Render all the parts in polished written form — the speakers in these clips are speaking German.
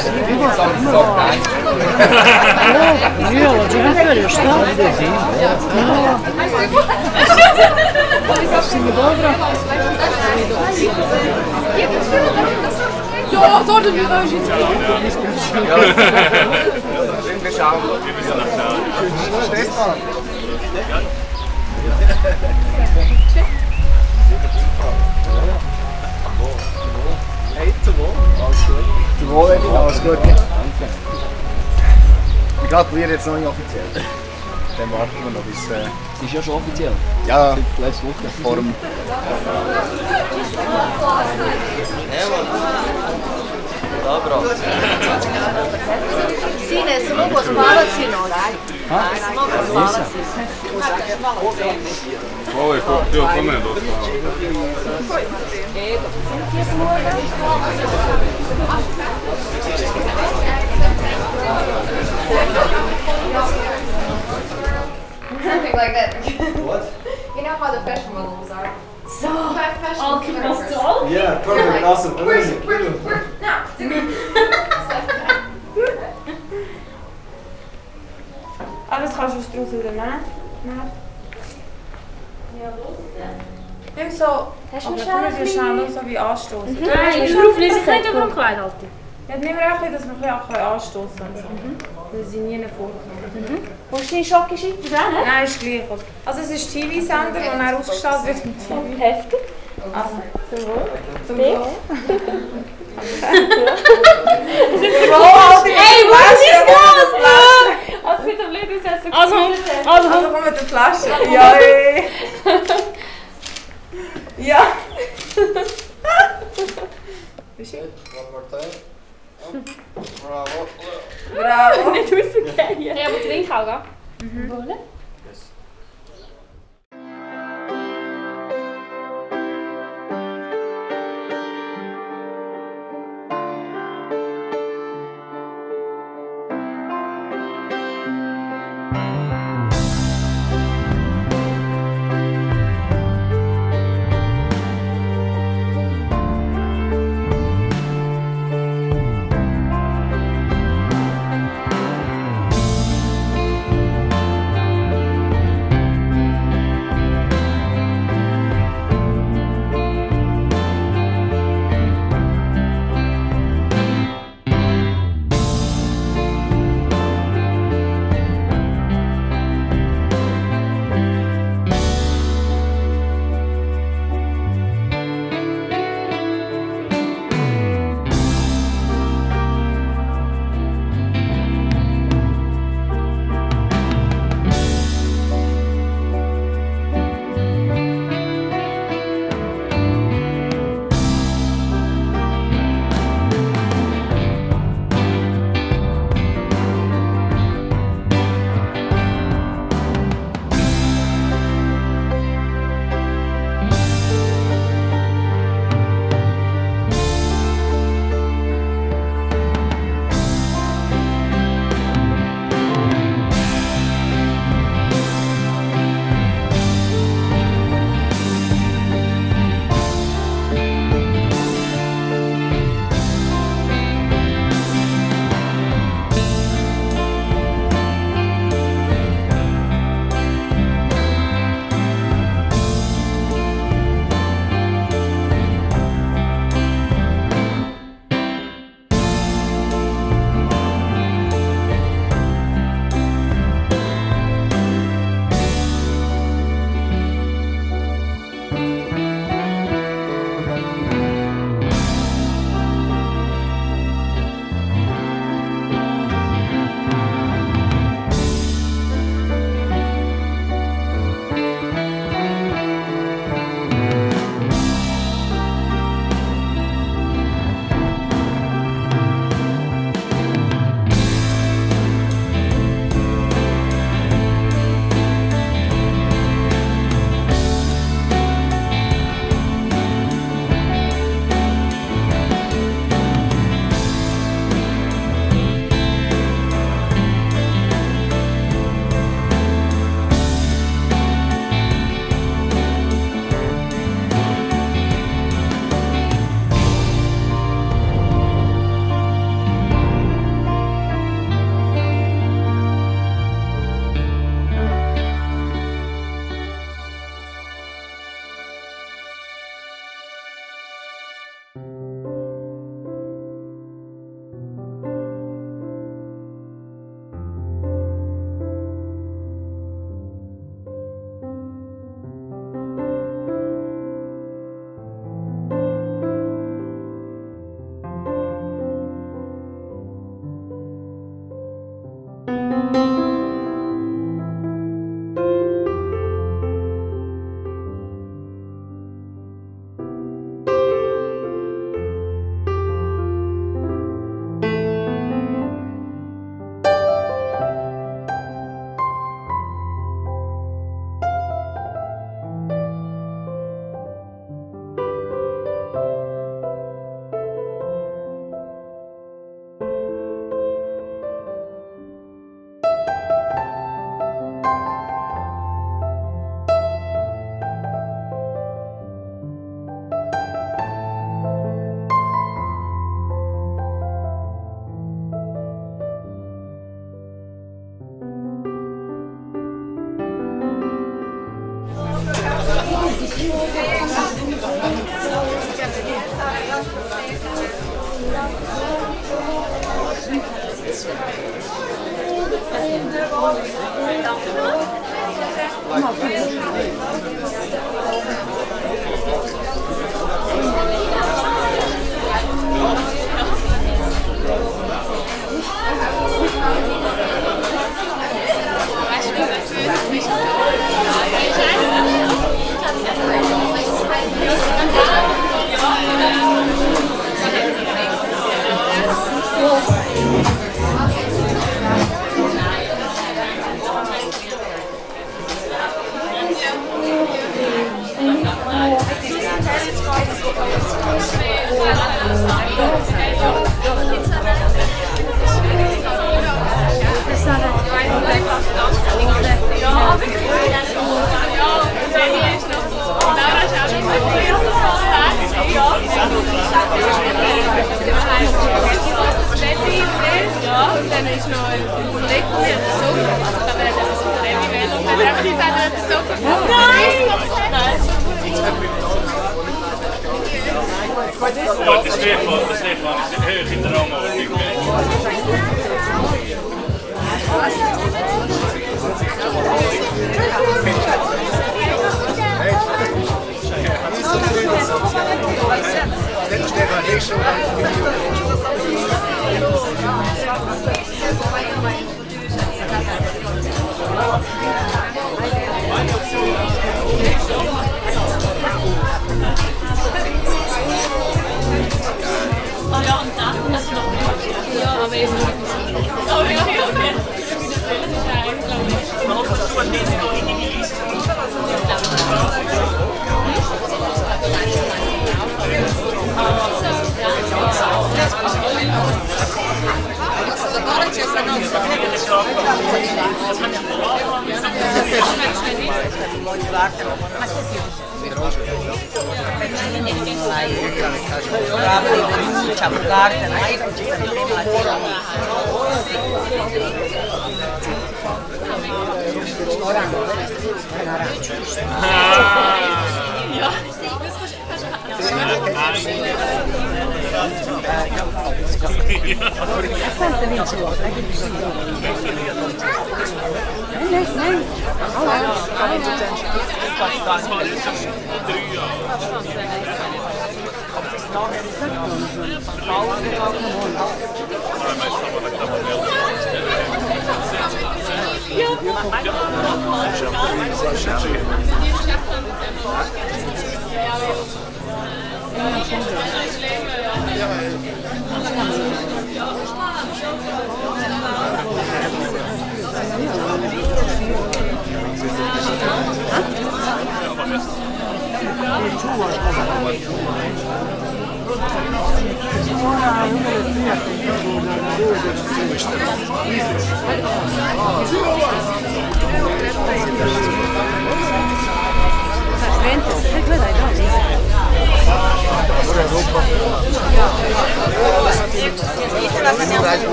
Нет, вот я говорю, что? Всего доброго. Ja, dat is wel zit. Ja, we gaan Ik gratuleer jetzt noch nicht offiziell. Dann warten wir noch bis... Ist ja schon offiziell? Ja, letzte Woche. Vor dem... Dobro. Sine, mogu spavati sinoć. Mogu spavati sinoć. Ovo je bio kod mene dosta. Something like that. What? You know how the fashion models are. So, all couples all? Yeah, perfect, awesome, amazing. No, it's I was going to do the math. Yeah, so, Hast du einen Schock geschickt? Nein, ist gleich. Also es ist TV-Sender, der dann ausgestrahlt wird im TV. Heftig. Zum Wohl. Zum Wohl. Hey, was ist das? Also mit dem Lied ist es so gut. Also komm mit der Flasche. Ja, ey. Ja. Wie schön. Bravo. Bravo. Niet rausgegaan. Ja, maar drinken ook, hè? Wollen? Yes. Het is weer van, het is weer van. Het is heel gitaroom over die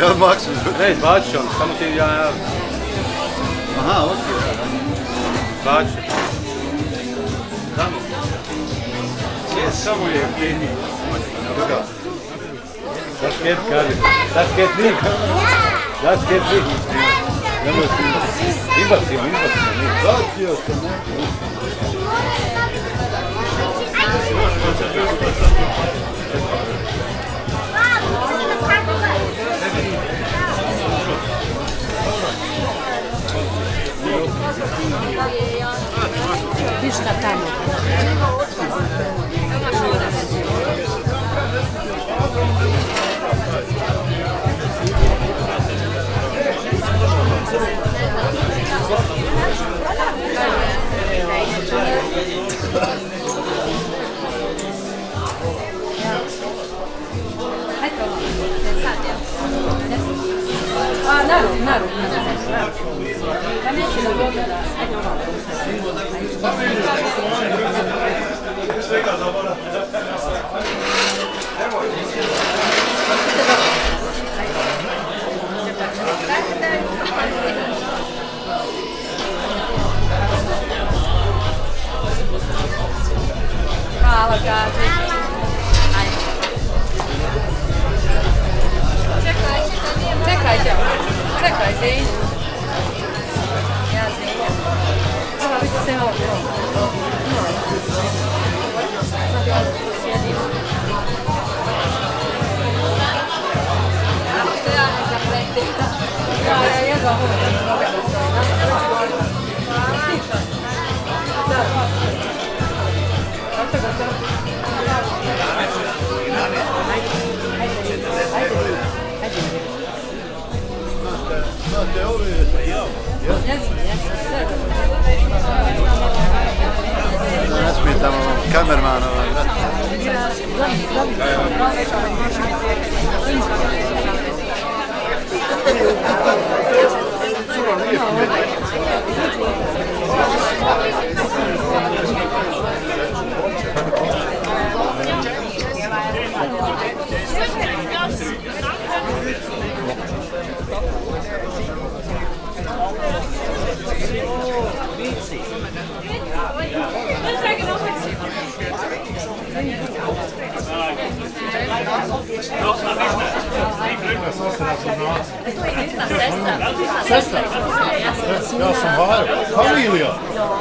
Ja, das magst du. Nee, es war schon. Das kann man dir ja... Aha, okay. War schon. Tamo. Jetzt haben wir hier. Das geht gar nicht. Das geht nicht. Das geht nicht. Überziehen, überziehen. Wiesz na taniu. А, на руку, Конечно, Fala, Gabi. Czekajcie, czekaj, zjedź. Ja zjedę. Trzeba być cechowy. No. Zabiorę to zjedzie. Ja muszę dać na projekty. No, ale ja zachodzę. Dlaczego to? No, te olie is bij jou. Ja? Ja, speelt dan wel een cameraman. Sestra? Ja sam Varo. Familija.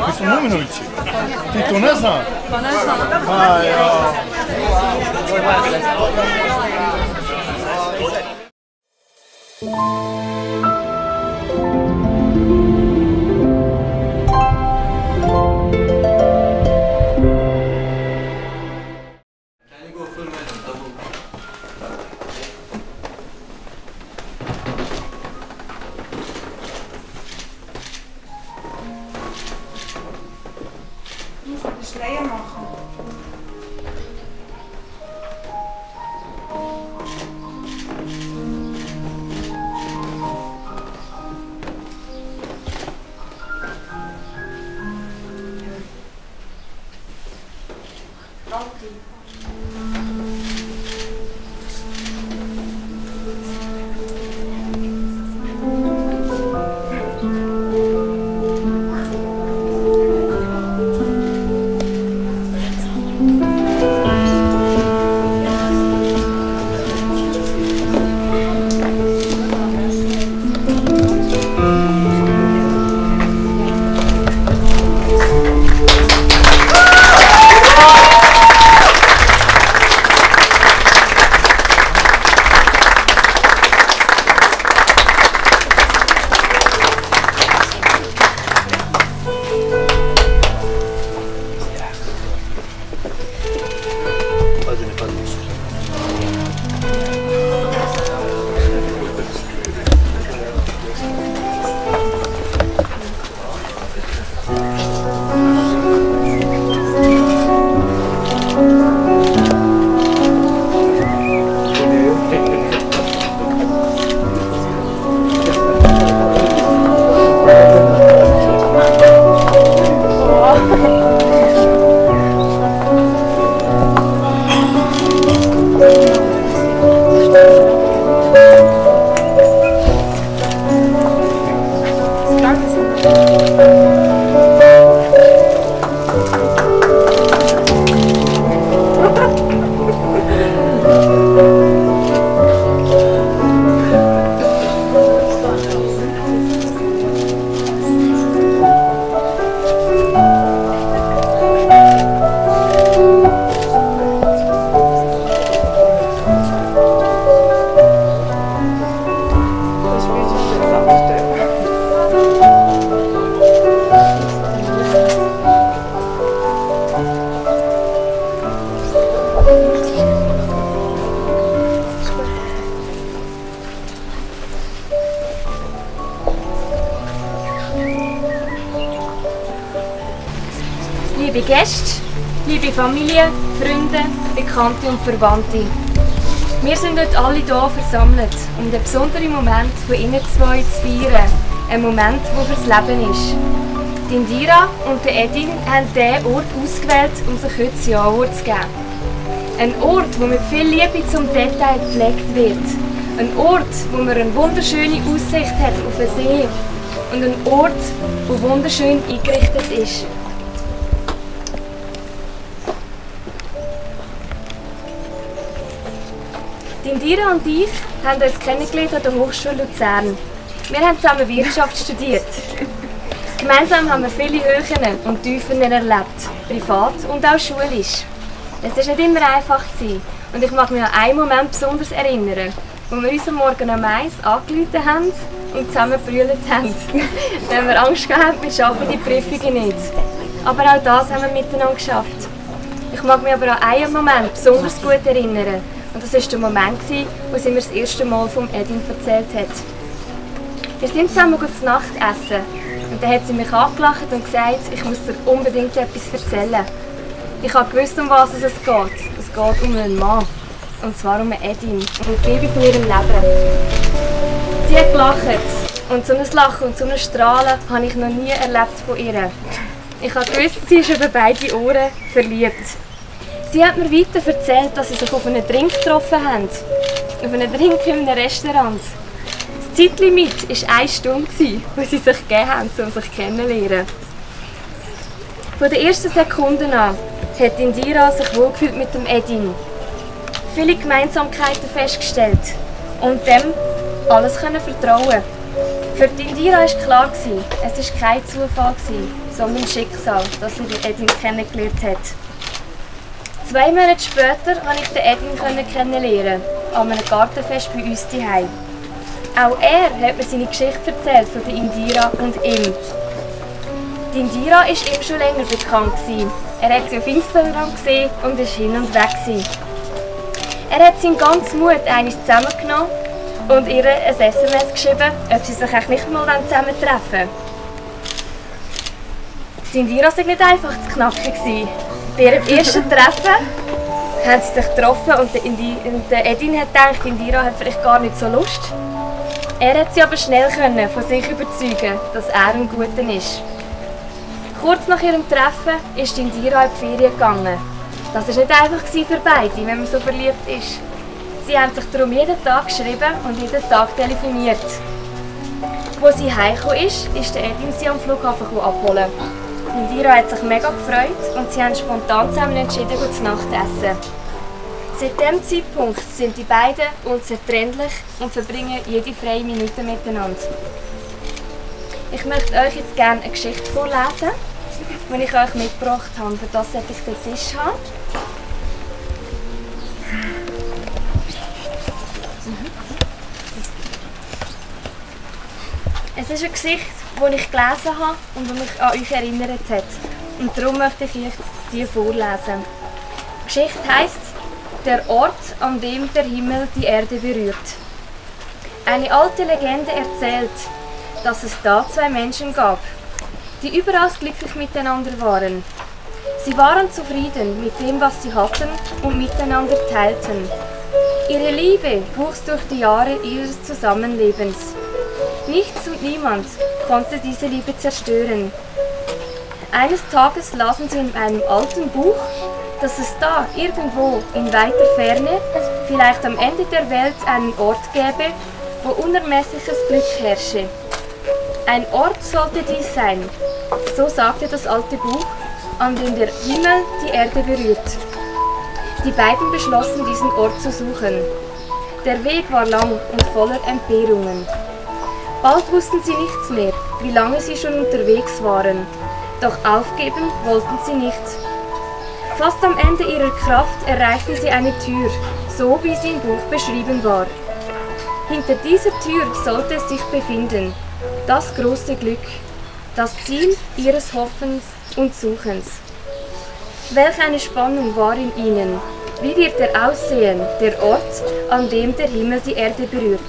Mi smo Muminovići. Ti to ne znam? Pa ne znam. Pa ja. Wat liebe Gäste, liebe Familie, Freunde, Bekannte und Verwandte. Wir sind heute alle hier versammelt, um den besonderen Moment von Ihnen zwei zu feiern. Ein Moment, der fürs Leben ist. Die Indira und die Edin haben diesen Ort ausgewählt, um sich heute das Ja-Wort zu geben. Ein Ort, wo mit viel Liebe zum Detail gepflegt wird. Ein Ort, wo man eine wunderschöne Aussicht hat auf den See. Und ein Ort, der wunderschön eingerichtet ist. Die Indira und ich haben uns kennengelernt an der Hochschule Luzern. Wir haben zusammen Wirtschaft studiert. Gemeinsam haben wir viele Höhen und Tiefen erlebt, privat und auch schulisch. Es war nicht immer einfach und ich mag mich an einen Moment besonders erinnern, wo wir uns am Morgen am Mais angerufen haben und zusammen gebrüllt haben, wenn wir Angst hatten, wir schaffen die Prüfungen nicht. Aber auch das haben wir miteinander geschafft. Ich mag mich aber an einen Moment besonders gut erinnern. Und das war der Moment, wo sie mir das erste Mal von Edin erzählt hat. Wir sind zusammen zu Nacht essen. Und dann hat sie mich angelacht und gesagt, ich muss dir unbedingt etwas erzählen. Ich habe gewusst, um was es geht. Es geht um einen Mann. Und zwar um Edin. Und die Liebe von ihrem Leben. Sie hat gelacht. Und so ein Lachen und so ein Strahlen habe ich noch nie erlebt von ihr. Ich habe gewusst, sie ist über beide Ohren verliebt. Sie hat mir weiter erzählt, dass sie sich auf einen Drink getroffen haben. Auf einen Drink in einem Restaurant. Das Zeitlimit war 1 Stunde, wo sie sich gegeben haben, um sich kennenzulernen. Von der ersten Sekunde an hat Indira sich wohlgefühlt mit dem Edin. Viele Gemeinsamkeiten festgestellt und dem alles vertrauen. Für Indira war klar, es war kein Zufall, sondern Schicksal, dass sie den Edin kennengelernt hat. 2 Monate später konnte ich Edin kennenlernen, an einem Gartenfest bei uns zu Hause. Auch er hat mir seine Geschichte erzählt von der Indira und ihm. Die Indira war ihm schon länger bekannt. Er hat sie auf Instagram gesehen und war hin und weg. Er hat seinen ganzen Mut einmal zusammengenommen und ihr ein SMS geschrieben, ob sie sich auch nicht mal zusammentreffen wollen. Die Indira war nicht einfach zu knacken. Bei ihrem ersten Treffen haben sie sich getroffen und Edin hat gedacht, Indira hat vielleicht gar nicht so Lust. Er hat sie aber schnell von sich überzeugen, dass er ein Guter ist. Kurz nach ihrem Treffen ist Indira in die Ferien gegangen. Das war nicht einfach für beide, wenn man so verliebt ist. Sie haben sich darum jeden Tag geschrieben und jeden Tag telefoniert. Als sie heimgekommen ist, ist Edin sie am Flughafen abholen. Indira hat sich mega gefreut und sie haben spontan zusammen entschieden, zu Nacht zu essen. Seit diesem Zeitpunkt sind die beiden unzertrennlich und verbringen jede freie Minute miteinander. Ich möchte euch jetzt gerne eine Geschichte vorlesen, die ich euch mitgebracht habe. Für das sollte ich den Tisch haben. Es ist eine Geschichte, die ich gelesen habe und die mich an euch erinnert hat. Und darum möchte ich euch die vorlesen. Die Geschichte heisst «Der Ort, an dem der Himmel die Erde berührt». Eine alte Legende erzählt, dass es da 2 Menschen gab, die überaus glücklich miteinander waren. Sie waren zufrieden mit dem, was sie hatten und miteinander teilten. Ihre Liebe wuchs durch die Jahre ihres Zusammenlebens. Nichts und niemand konnte diese Liebe zerstören. Eines Tages lasen sie in einem alten Buch, dass es da irgendwo in weiter Ferne, vielleicht am Ende der Welt, einen Ort gäbe, wo unermessliches Glück herrsche. Ein Ort sollte dies sein, so sagte das alte Buch, an dem der Himmel die Erde berührt. Die beiden beschlossen, diesen Ort zu suchen. Der Weg war lang und voller Entbehrungen. Bald wussten sie nichts mehr, wie lange sie schon unterwegs waren. Doch aufgeben wollten sie nicht. Fast am Ende ihrer Kraft erreichten sie eine Tür, so wie sie im Buch beschrieben war. Hinter dieser Tür sollte es sich befinden, das große Glück, das Ziel ihres Hoffens und Suchens. Welch eine Spannung war in ihnen! Wie wird er aussehen, der Ort, an dem der Himmel die Erde berührt?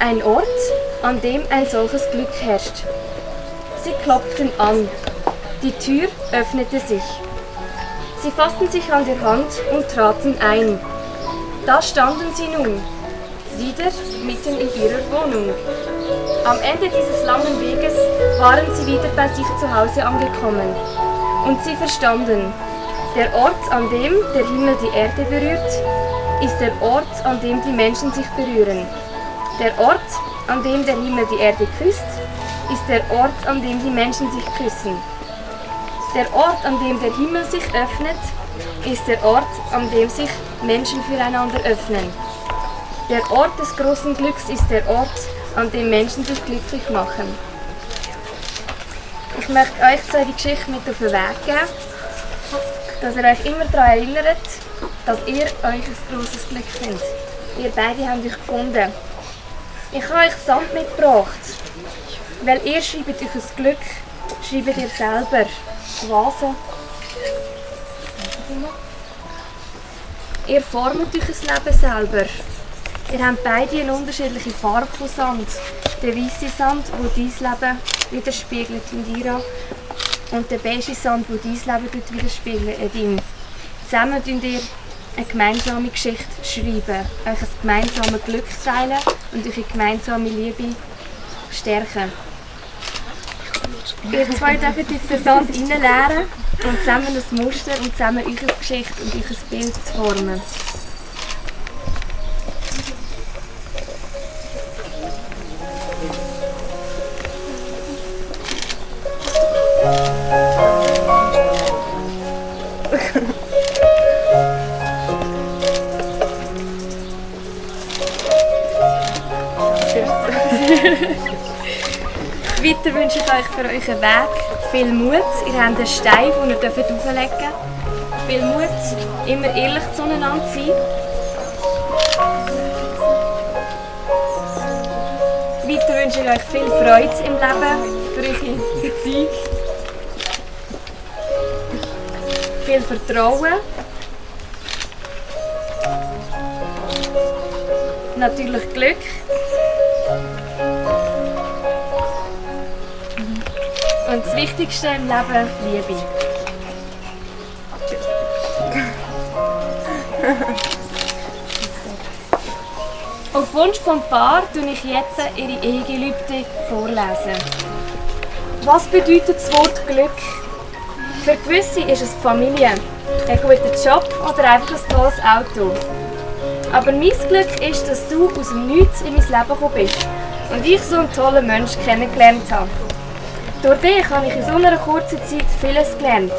Ein Ort, an dem ein solches Glück herrscht. Sie klopften an. Die Tür öffnete sich. Sie fassten sich an der Hand und traten ein. Da standen sie nun, wieder mitten in ihrer Wohnung. Am Ende dieses langen Weges waren sie wieder bei sich zu Hause angekommen. Und sie verstanden, der Ort, an dem der Himmel die Erde berührt, ist der Ort, an dem die Menschen sich berühren. Der Ort, an dem der Himmel die Erde küsst, ist der Ort, an dem die Menschen sich küssen. Der Ort, an dem der Himmel sich öffnet, ist der Ort, an dem sich Menschen füreinander öffnen. Der Ort des großen Glücks ist der Ort, an dem Menschen sich glücklich machen. Ich möchte euch so die Geschichte mit auf den Weg geben, dass ihr euch immer daran erinnert, dass ihr euch ein grosses Glück seid. Ihr beide habt euch gefunden. Ich habe euch Sand mitgebracht, weil ihr schreibt euch das Glück, schreibt ihr selber. Vase. Ihr formt euch das Leben selber. Ihr habt beide eine unterschiedliche Farbe von Sand. Der weiße Sand, wo dein Leben widerspiegelt in dir, und der beige Sand, wo dein Leben widerspiegelt in ihm. Zusammen schreibt ihr eine gemeinsame Geschichte, euch ein gemeinsames Glück teilen und eure gemeinsame Liebe stärken. Ihr zwei dürft jetzt den Sand reinleeren und zusammen ein Muster und zusammen eure Geschichte und euer Bild formen. Weiter wünsche ich euch für euren Weg viel Mut. Ihr habt einen Stein, den ihr auflegen dürft. Viel Mut, immer ehrlich zueinander sein. Weiter wünsche ich euch viel Freude im Leben, für eure Beziehung. Viel Vertrauen. Natürlich Glück. Und das Wichtigste im Leben, Liebe. Auf Wunsch vom Paar lese ich jetzt ihre Ehegelübde vorlesen. Was bedeutet das Wort Glück? Für gewisse ist es die Familie, ein guter Job oder einfach ein tolles Auto. Aber mein Glück ist, dass du aus dem Nichts in mein Leben gekommen bist und ich so einen tollen Menschen kennengelernt habe. Durch dich habe ich in so einer kurzen Zeit vieles gelernt.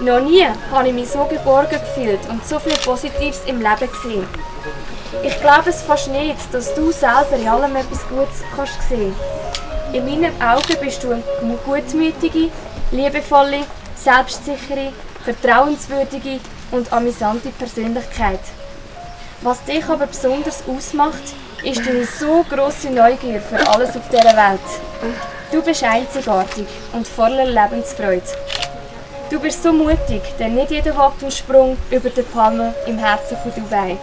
Noch nie habe ich mich so geborgen gefühlt und so viel Positives im Leben gesehen. Ich glaube es fast nicht, dass du selber in allem etwas Gutes kannst sehen. In meinen Augen bist du eine gutmütige, liebevolle, selbstsichere, vertrauenswürdige und amüsante Persönlichkeit. Was dich aber besonders ausmacht, ist deine so grosse Neugier für alles auf dieser Welt. Du bist einzigartig und voller Lebensfreude. Du bist so mutig, denn nicht jeder wagt einen Sprung über die Palme im Herzen von Dubai.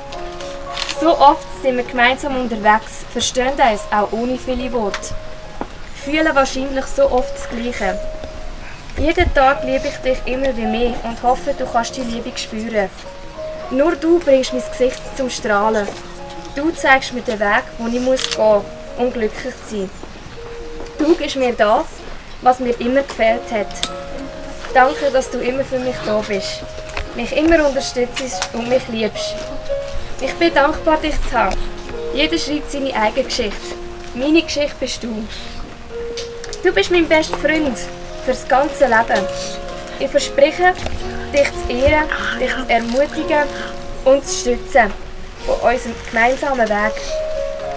So oft sind wir gemeinsam unterwegs, verstehen uns auch ohne viele Worte. Fühlen wahrscheinlich so oft das Gleiche. Jeden Tag liebe ich dich immer wie mehr und hoffe, du kannst die Liebe spüren. Nur du bringst mein Gesicht zum Strahlen. Du zeigst mir den Weg, wo ich gehen muss, um glücklich zu sein. Du gibst mir das, was mir immer gefehlt hat. Danke, dass du immer für mich da bist, mich immer unterstützt und mich liebst. Ich bin dankbar, dich zu haben. Jeder schreibt seine eigene Geschichte. Meine Geschichte bist du. Du bist mein bester Freund fürs ganze Leben. Ich verspreche, dich zu ehren, dich zu ermutigen und zu stützen auf unserem gemeinsamen Weg.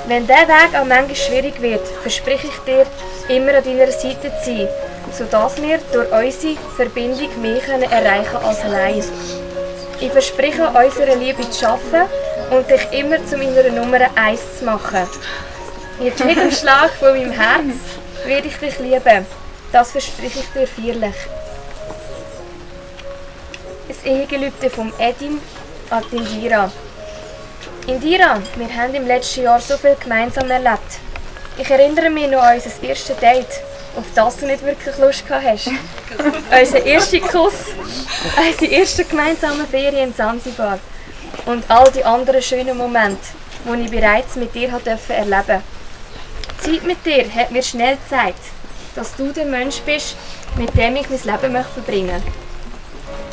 Wenn dieser Weg auch manchmal schwierig wird, verspreche ich dir, immer an deiner Seite zu sein, sodass wir durch unsere Verbindung mehr erreichen können als allein. Ich verspreche, unserer Liebe zu arbeiten und dich immer zu meiner Nummer 1 zu machen. Mit jedem Schlag von meinem Herz werde ich dich lieben. Das verspreche ich dir feierlich. Das Ehegelübde von Edin an Indira. Indira, wir haben im letzten Jahr so viel gemeinsam erlebt. Ich erinnere mich noch an unser erstes Date auf das du nicht wirklich Lust gehabt hast. Unser erster Kuss, unsere ersten gemeinsamen Ferien in Sansibar und all die anderen schönen Momente, die ich bereits mit dir erleben durfte. Die Zeit mit dir hat mir schnell gezeigt, dass du der Mensch bist, mit dem ich mein Leben verbringen möchte.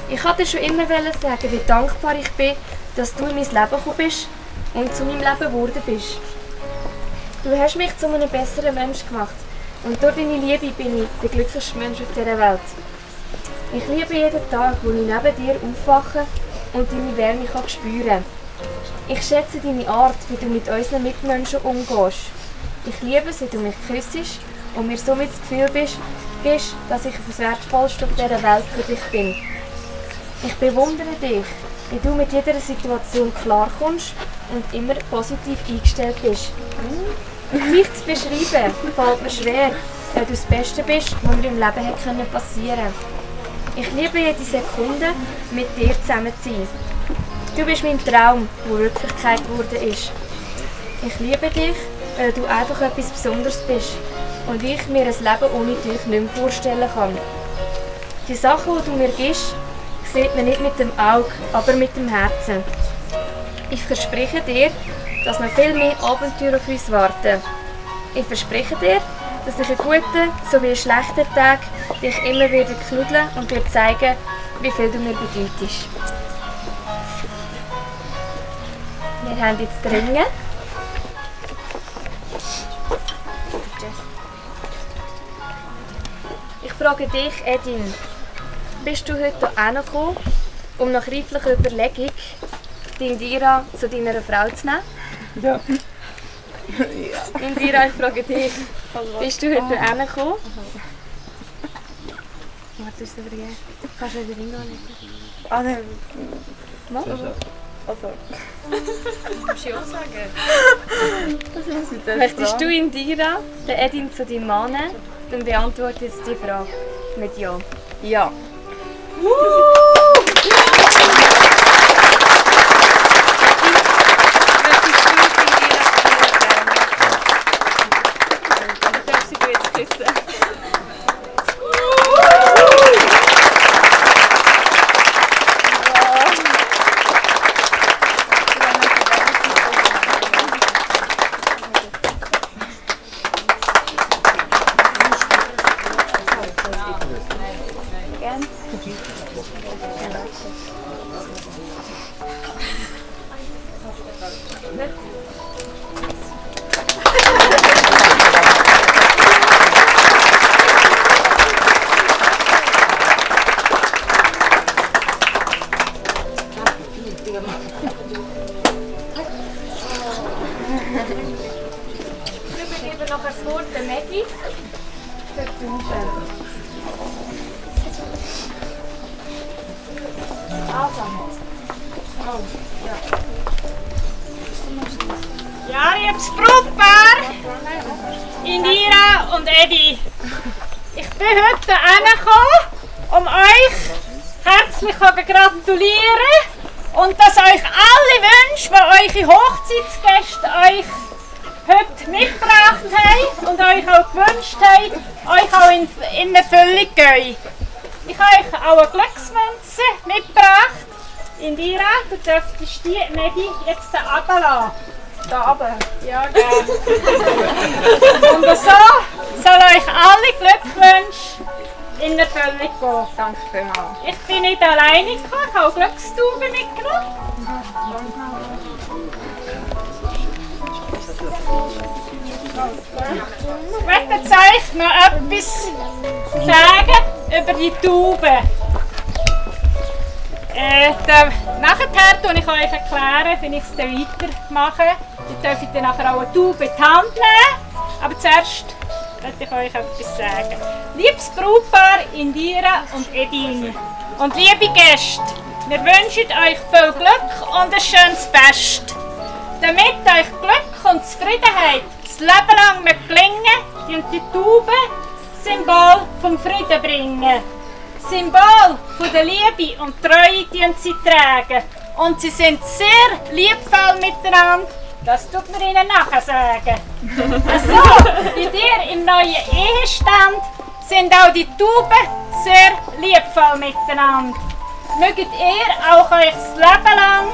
Ich wollte dir schon immer sagen, wie dankbar ich bin, dass du in mein Leben gekommen bist und zu meinem Leben geworden bist. Du hast mich zu einem besseren Menschen gemacht und durch deine Liebe bin ich der glücklichste Mensch auf dieser Welt. Ich liebe jeden Tag, wo ich neben dir aufwache und deine Wärme spüren kann. Ich schätze deine Art, wie du mit unseren Mitmenschen umgehst. Ich liebe es, wie du mich küsst und mir somit das Gefühl gibst, dass ich das Wertvollste auf dieser Welt für dich bin. Ich bewundere dich, wie du mit jeder Situation klarkommst und immer positiv eingestellt bist. Dich zu beschreiben fällt mir schwer, weil du das Beste bist, was mir im Leben hat passieren konnte. Ich liebe jede Sekunde, mit dir zusammen zu sein. Du bist mein Traum, der Wirklichkeit geworden ist. Ich liebe dich, weil du einfach etwas Besonderes bist und ich mir ein Leben ohne dich nicht mehr vorstellen kann. Die Sachen, die du mir gibst, sieht man nicht mit dem Auge, aber mit dem Herzen. Ich verspreche dir, dass noch viel mehr Abenteuer auf uns warten. Ich verspreche dir, dass ich an guten sowie an schlechten Tagen dich immer wieder knuddeln und dir zeigen, wie viel du mir bedeutest. Wir haben jetzt die Ringe. Ich frage dich, Edin, bist du heute hierher gekommen, um nach reiflicher Überlegung Indira zu deiner Frau zu nehmen? Ja. Ja. Indira, ich frage dich, bist du heute hergekommen? Warte, ist es aber gern. Kannst du den Ring anlegen? Ah, nein. Was? Also. Musst du ja auch sagen. Das muss ich sagen. Möchtest du Indira, den Edin zu deinem Mann nehmen? Dann beantworte jetzt die Frage mit Ja. Ja. Ja, ich hab's Brutpaar, Indira und Edi. Ich bin heute hergekommen, um euch herzlich zu gratulieren und dass euch alle Wünsche, die eure Hochzeitsgäste euch heute mitgebracht haben und euch auch gewünscht haben, euch auch in Erfüllung gehen. Ich habe euch auch eine Glücksmünze mitgebracht. Indira, du dürftest die Maggie jetzt hier runterlassen. Hier runter? Ja, gerne. Und so soll euch alle Glückwünsche in Erfüllung gehen. Danke vielmals. Ich bin nicht alleine gekommen, ich habe Glückstauben mitgenommen. Ich möchte euch noch etwas sagen über die Tauben. Nachher tue ich euch erklären, wenn ich es dann weitermache. Ihr dürft dann nachher auch eine Taube in die Hand nehmen. Aber zuerst möchte ich euch etwas sagen. Liebes Brautpaar Indira und Edin und liebe Gäste, wir wünschen euch viel Glück und ein schönes Fest. Damit euch Glück und Zufriedenheit das Leben lang mit gelingen und die Taube Symbol vom Frieden bringen. Symbol von der Liebe und Treue, die sie tragen. Und sie sind sehr liebevoll miteinander. Das tut mir ihnen nachher sagen. Also, wieder im neuen Ehestand sind auch die Tauben sehr liebvoll miteinander. Möget ihr auch euch das Leben lang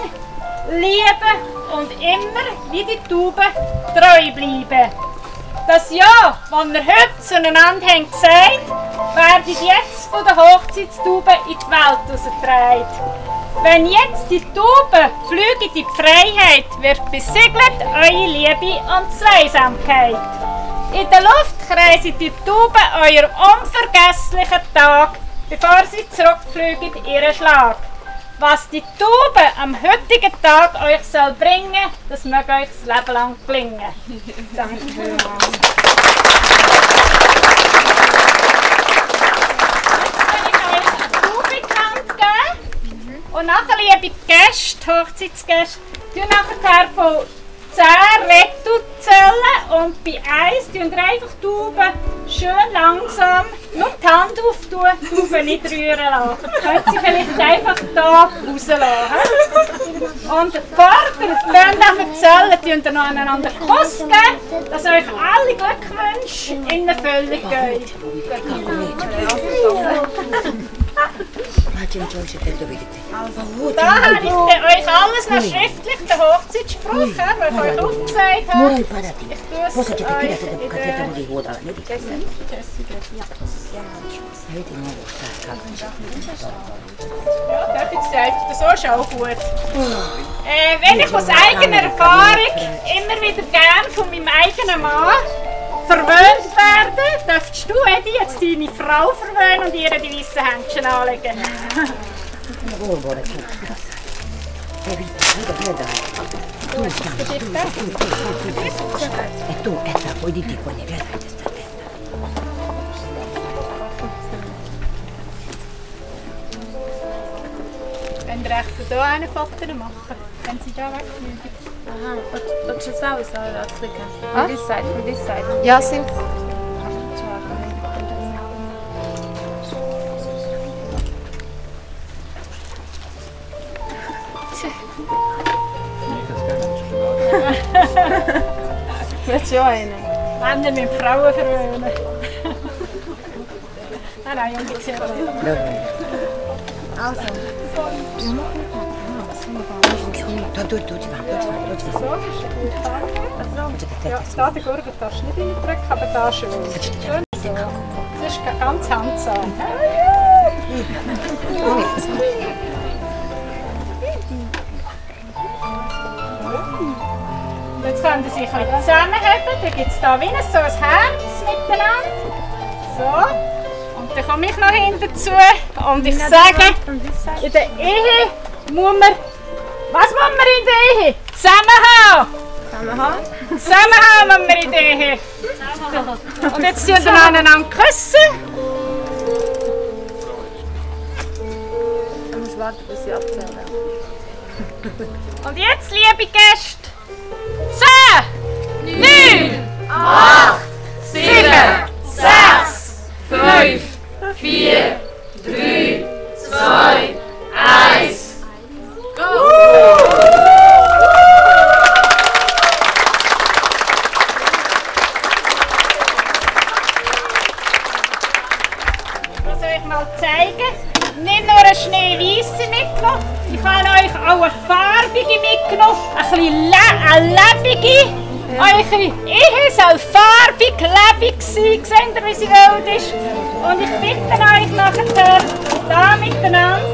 lieben und immer wie die Tauben treu bleiben. Das Ja, das wir heute zueinander haben gesagt, werden jetzt von der Hochzeitstaube in die Welt rausgetragen. Wenn jetzt die Taube Flüge in die Freiheit wird besiegelt eure Liebe und Zweisamkeit. In der Luft kreisen die Taube euer unvergesslichen Tag, bevor sie zurückfliegen in ihren Schlag. Was die Taube am heutigen Tag euch soll bringen, das möge euch das Leben lang gelingen. Danke vielmals. Und nachher, liebe Gäste, Hochzeitsgäste, zählen nachher von 10 Retu zählen und bei 1 tun wir einfach die Tauben schön langsam nur die Hand auftun, die Tauben nicht rühren lassen. Können sie vielleicht einfach hier rauslassen. Und vorher, wenn ihr zählen, tun wir noch einander Kuss geben, dass euch alle Glückwünsche in eine Fülle gehen. Da habe ich euch alles noch schriftlich den Hochzeitsspruch, den ich euch aufgezeigt habe. Ich tue es euch in der Ja, darf ich sagen, das ist auch gut. Wenn ich aus eigener Erfahrung immer wieder gerne von meinem eigenen Mann verwöhnt werden, darfst du, Edi, jetzt deine Frau verwöhnen und ihr die weißen Händchen anlegen. Wenn ihr echt von hier einen Foto machen, wenn sie da wegfliegen. Aha, und schon sauer ist auch in Afrika. Von dieser Seite, von dieser Seite. Ja, sind. Willst du auch einen? Männer mit Frauen verwöhnen. Nein, Junge, ich sehe das nicht. Also. Da durch, ja, da den Gurgel darfst du nicht reindrücken, aber da schön. Schön so. Das ist ganz handsam. Und jetzt können sie sich ein bisschen zusammenheben. Dann gibt es da wie so ein Herz miteinander. So. Und dann komme ich noch hinzu und ich sage, in der Ehe muss man. Was machen wir in der Ehe? Zusammenhang! Zusammenhang? Zusammenhang machen wir in der Ehe! Und jetzt tun wir aneinander küssen. Du musst warten, bis sie abzählen. Und jetzt, liebe Gäste, 10, 9, 8, 7, 6, 5, 4, 3, 2, 1. Eure Ehe soll farbig, lebendig sein, seht ihr, wie sie wild ist. Und ich bitte euch nachher, da miteinander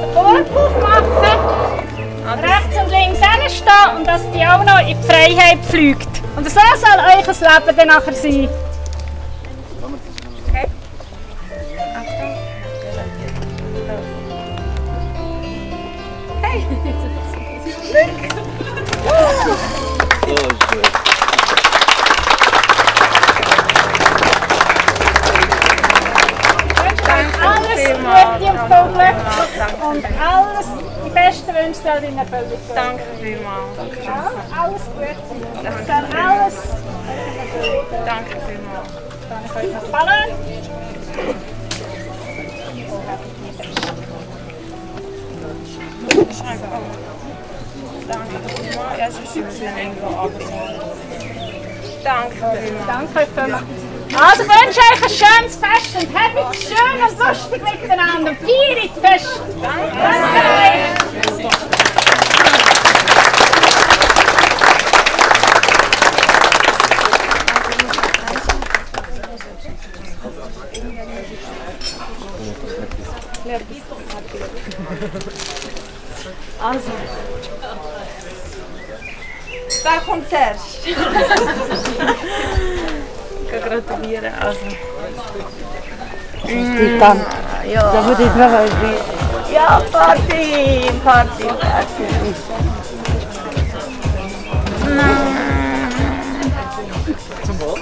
den Korb aufmachen, rechts und links hinstehen und dass die auch noch in die Freiheit fliegt. Und so soll euer Leben dann nachher sein. Okay. Hey! Und alles die besten Wünsche soll in Erfüllung gehen. Danke vielmals. Alles Gute. Das soll alles. Danke vielmals. Dann kann ich euch noch ballen. Danke vielmals. Ja, es ist schön, wenn ich irgendwo abends Danke. Also wünsche euch ein schönes Fest und habt es schön und lustig miteinander. Feiert Fest. Danke euch. Also. Wer kommt zuerst? Ich kann gratulieren. Also. Ja. Da würde ich noch was wissen. Ja, Party. Zum Wohl.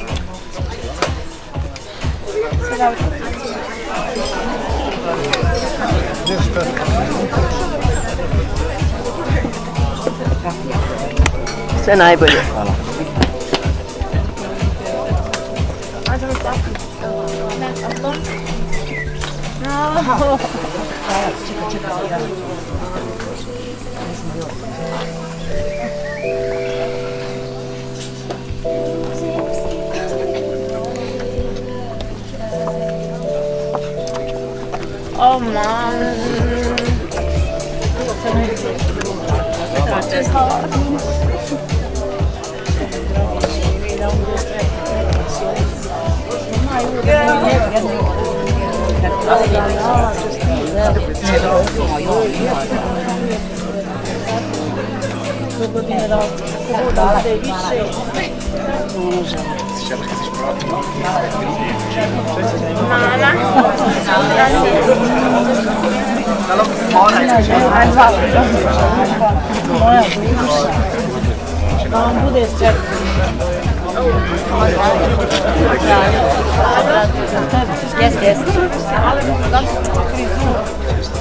Все наиболее. Oh man. Das ist hart. Yes.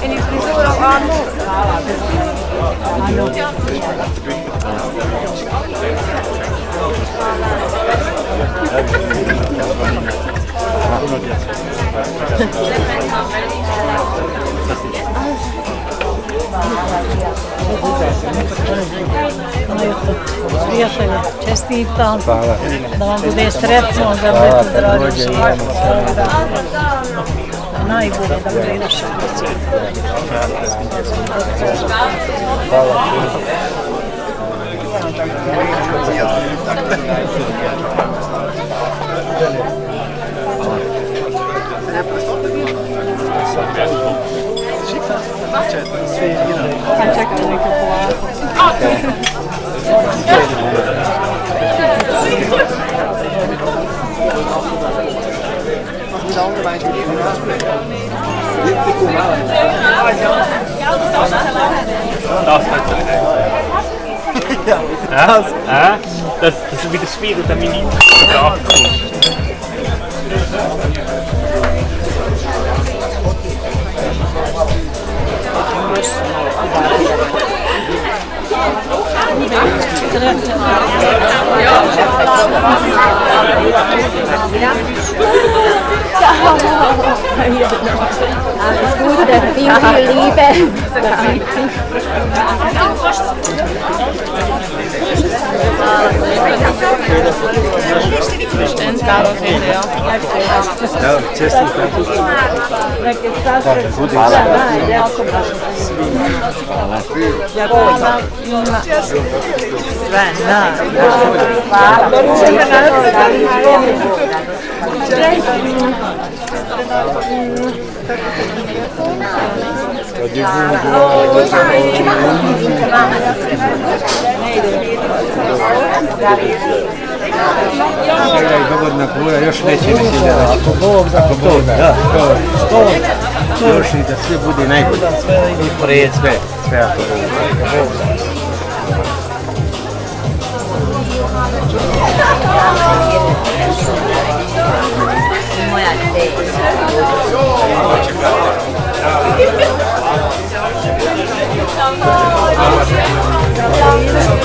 In die Frisur auch an. Čestitam, da vam bude sretno, da budete zdravi še. Najbolje da bude še. Das widerspiegelt an meine Sprachkunst. Alles Gute, viel Liebe. Govorna kura još neće mislila. Ako Bog da, to još i da sve bude najbolje. I pred sve ako Bog da. Moja te. Vamos.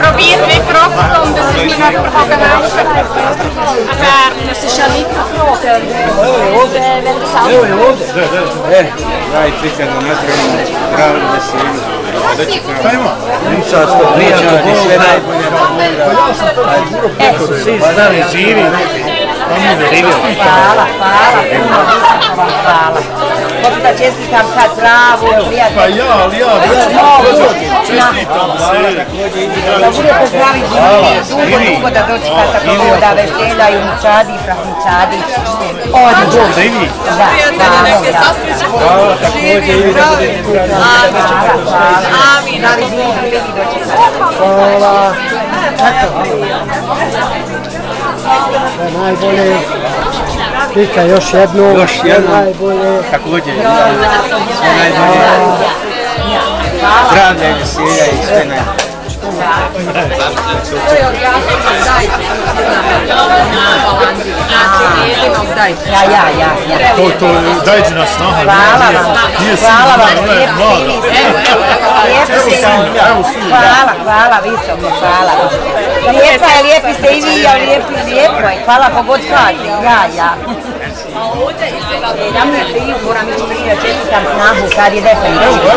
Probieren wir Fragen, dass ich mir noch Fragen helfen kann. Das ist ja nicht gefragt. Wenn das auch Možda čestitam sad zdravu, prijatelj. Pa da bude pozdraviti Dini, dugo da doći kada povoda, veselja i unučadi i prahničadi i čište. Odlično. Da, hvala. Hvala. Najbolje. Pika još jednu. Još jednu. Najbolje. Također. Najbolje. Zdravlje, veselja i sve najbolje. Dajte nas snaha, nije sila, ona je mlada. Hvala, hvala, visoko, hvala. Lijepa je, lijepi ste i vi, lijepo je. Hvala, pogod hladni, ja. Ja mi priju, moram ići prije, čestitam snahu, kad je definitivno.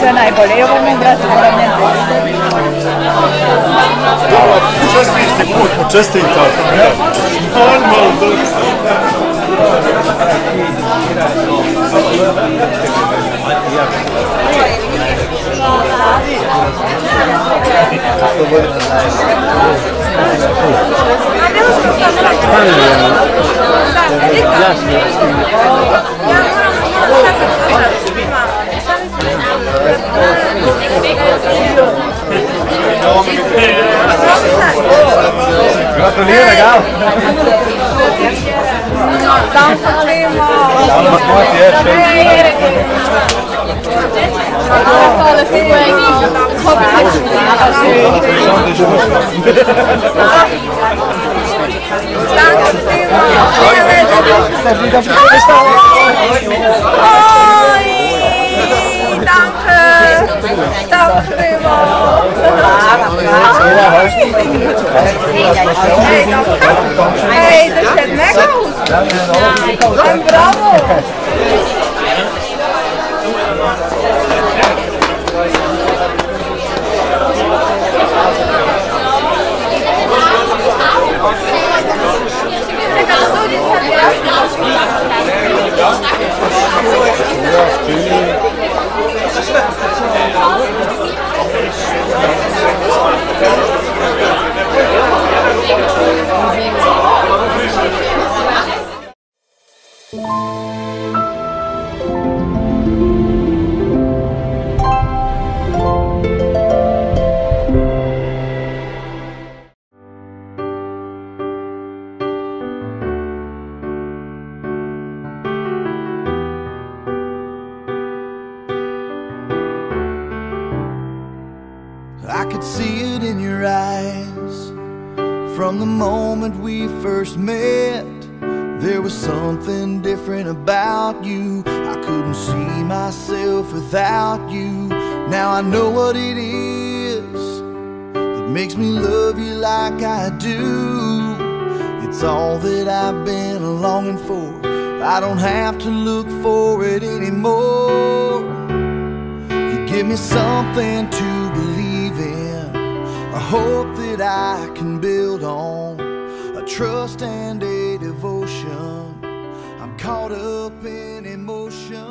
Sve najbolje, i ovo mi brate moram ne dati. Čestite put, počestite tako. Normalno to je stvarno. Gratuleer, legal! Dank voor jullie Hey, dat is het lekker. En bravo. From the moment we first met, there was something different about you. I couldn't see myself without you. Now I know what it is that makes me love you like I do. It's all that I've been longing for. I don't have to look for it anymore. You give me something to believe. hope that I can build on, a trust and a devotion. I'm caught up in emotion.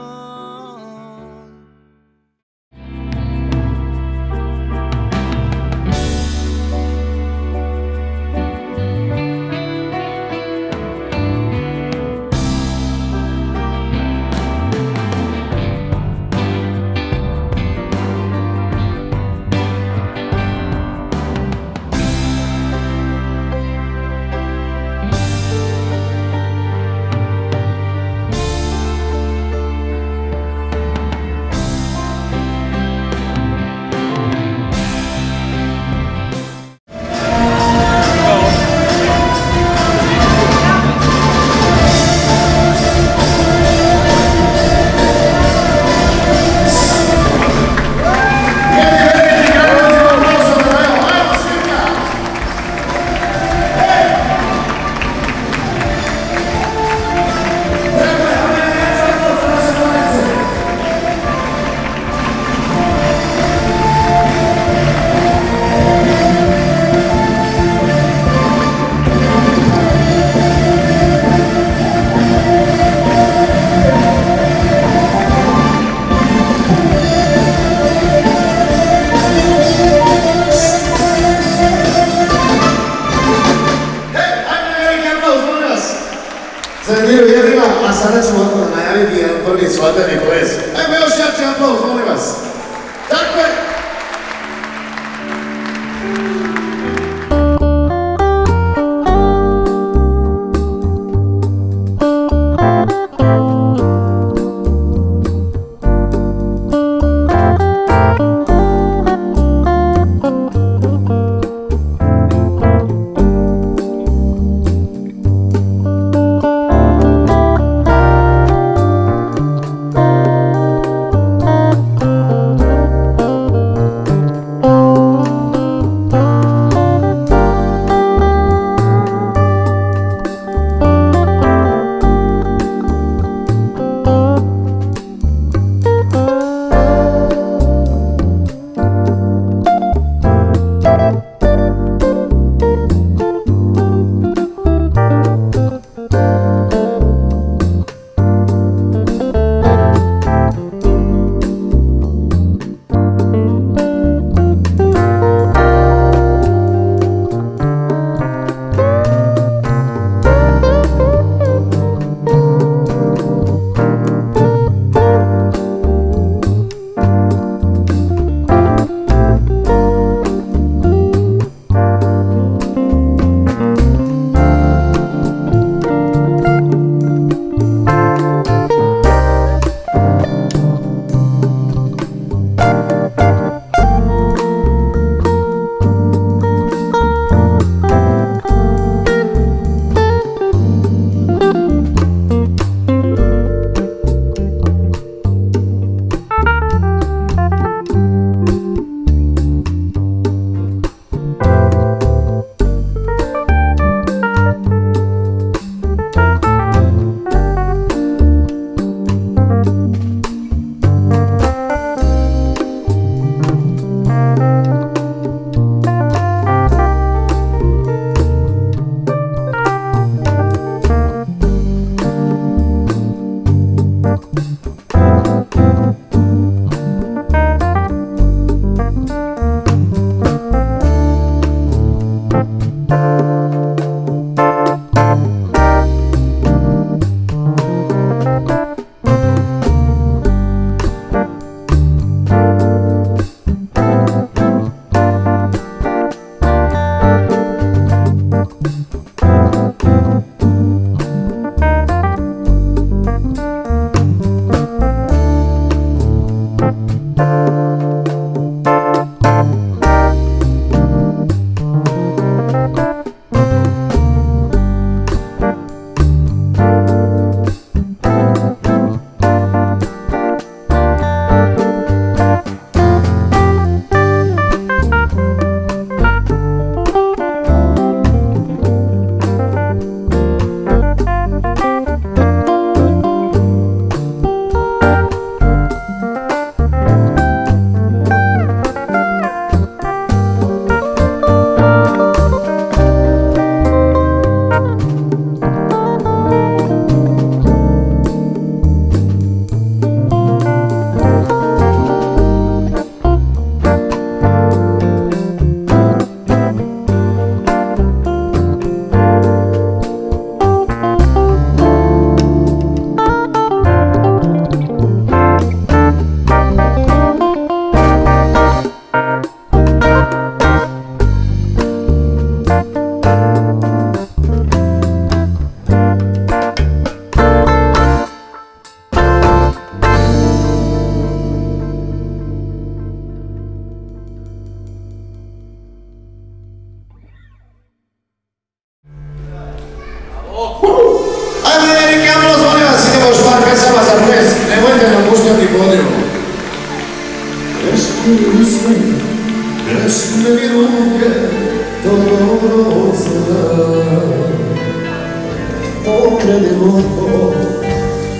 okrenimo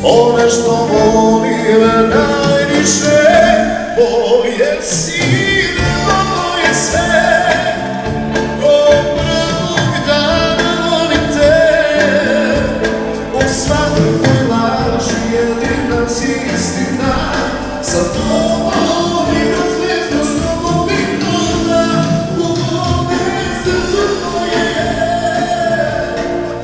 one što volim najviše, moje sine, moje sve. Od prvog dana volim te, u svakoj laži jedina si istina, sa tobom i razvjetno s tobom i toga, u mome srcu tvoje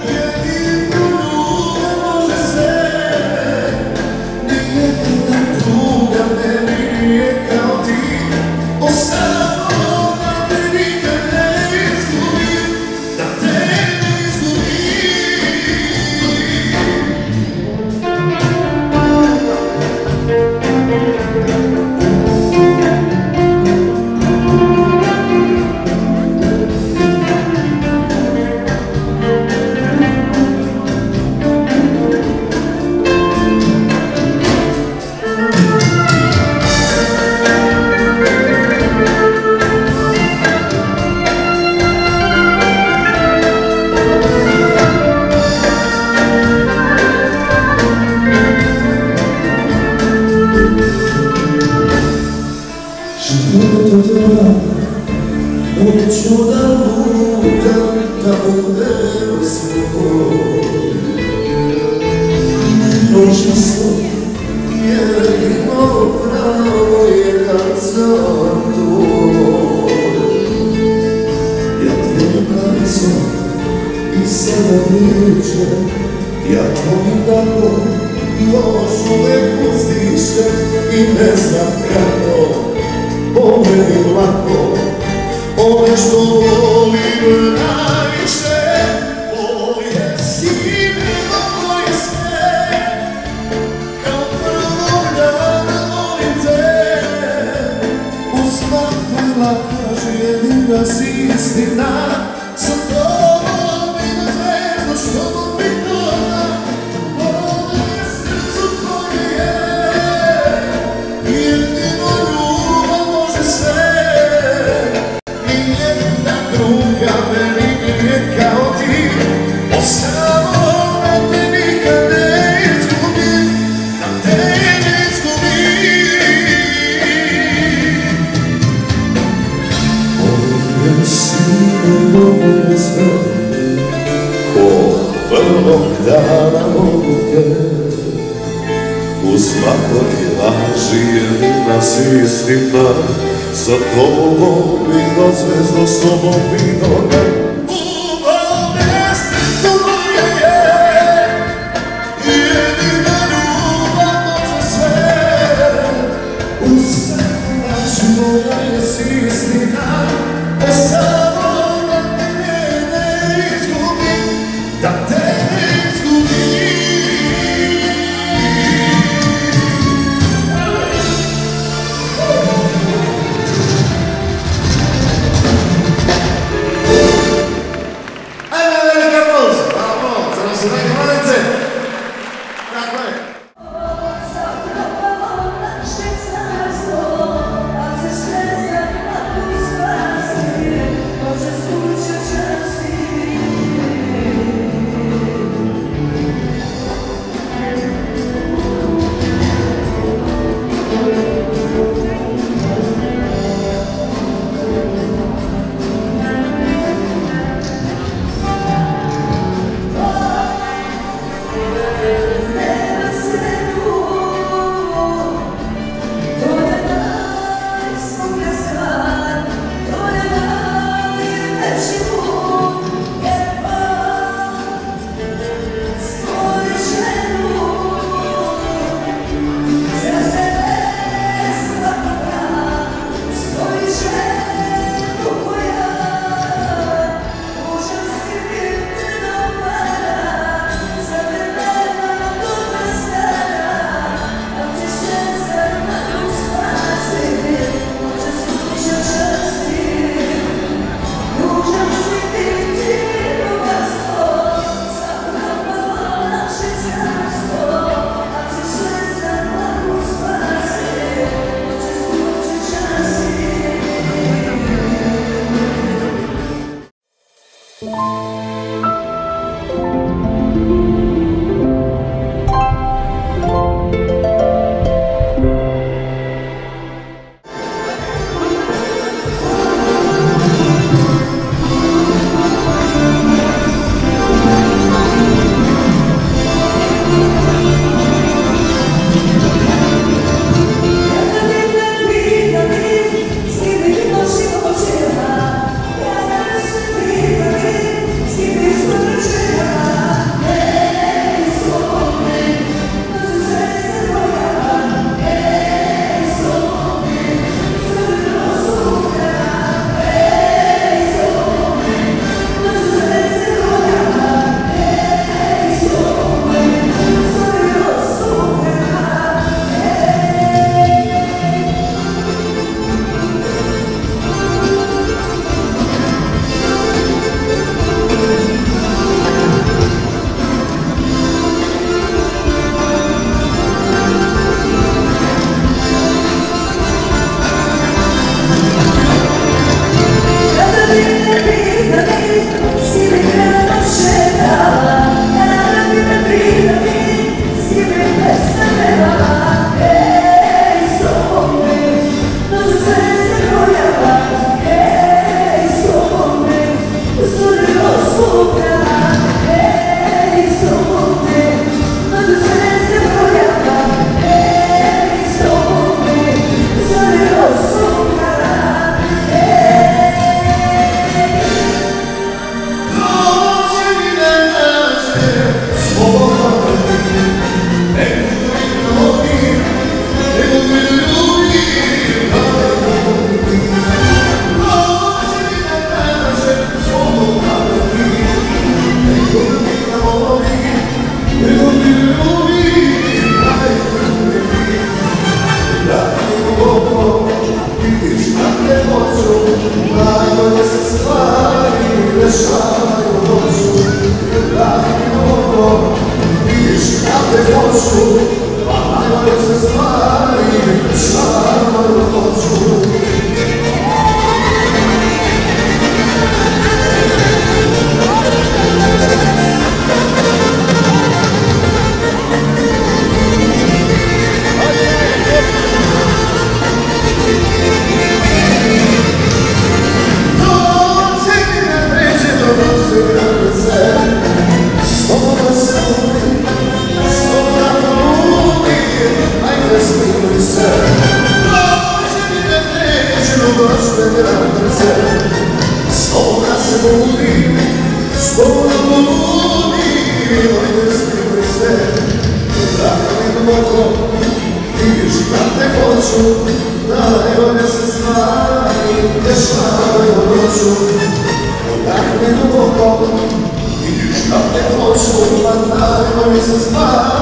jedino ljude može sve. Nijedna druga meni nije kao ti, ostalo da te nikad ne izgubim, da te ne izgubim. Hoću da budem, da budem svoj. Možda sam jedino pravo je kad sam tvoj. Ja tvojim pravicom i sada vičem, ja tvojim danom još uvek uzdišem i ne znam kako, povredim lako. One što volim najviše, moje sine, moje sve. Kao prvog dana volim te, u svakoj laži jedina si istina, sa tobom i na zvezdu, s tobom i toga, u mome srcu tvoje je jedino ljubav može sve. Prvog dana volim te, u svakoj laži jedina si istina, sa tobom i na zvezdu, s tobom i toga, u mome srcu tvoje je jedina ljubav može sve. U svakoj laži moja si istina, ostala. Что вода,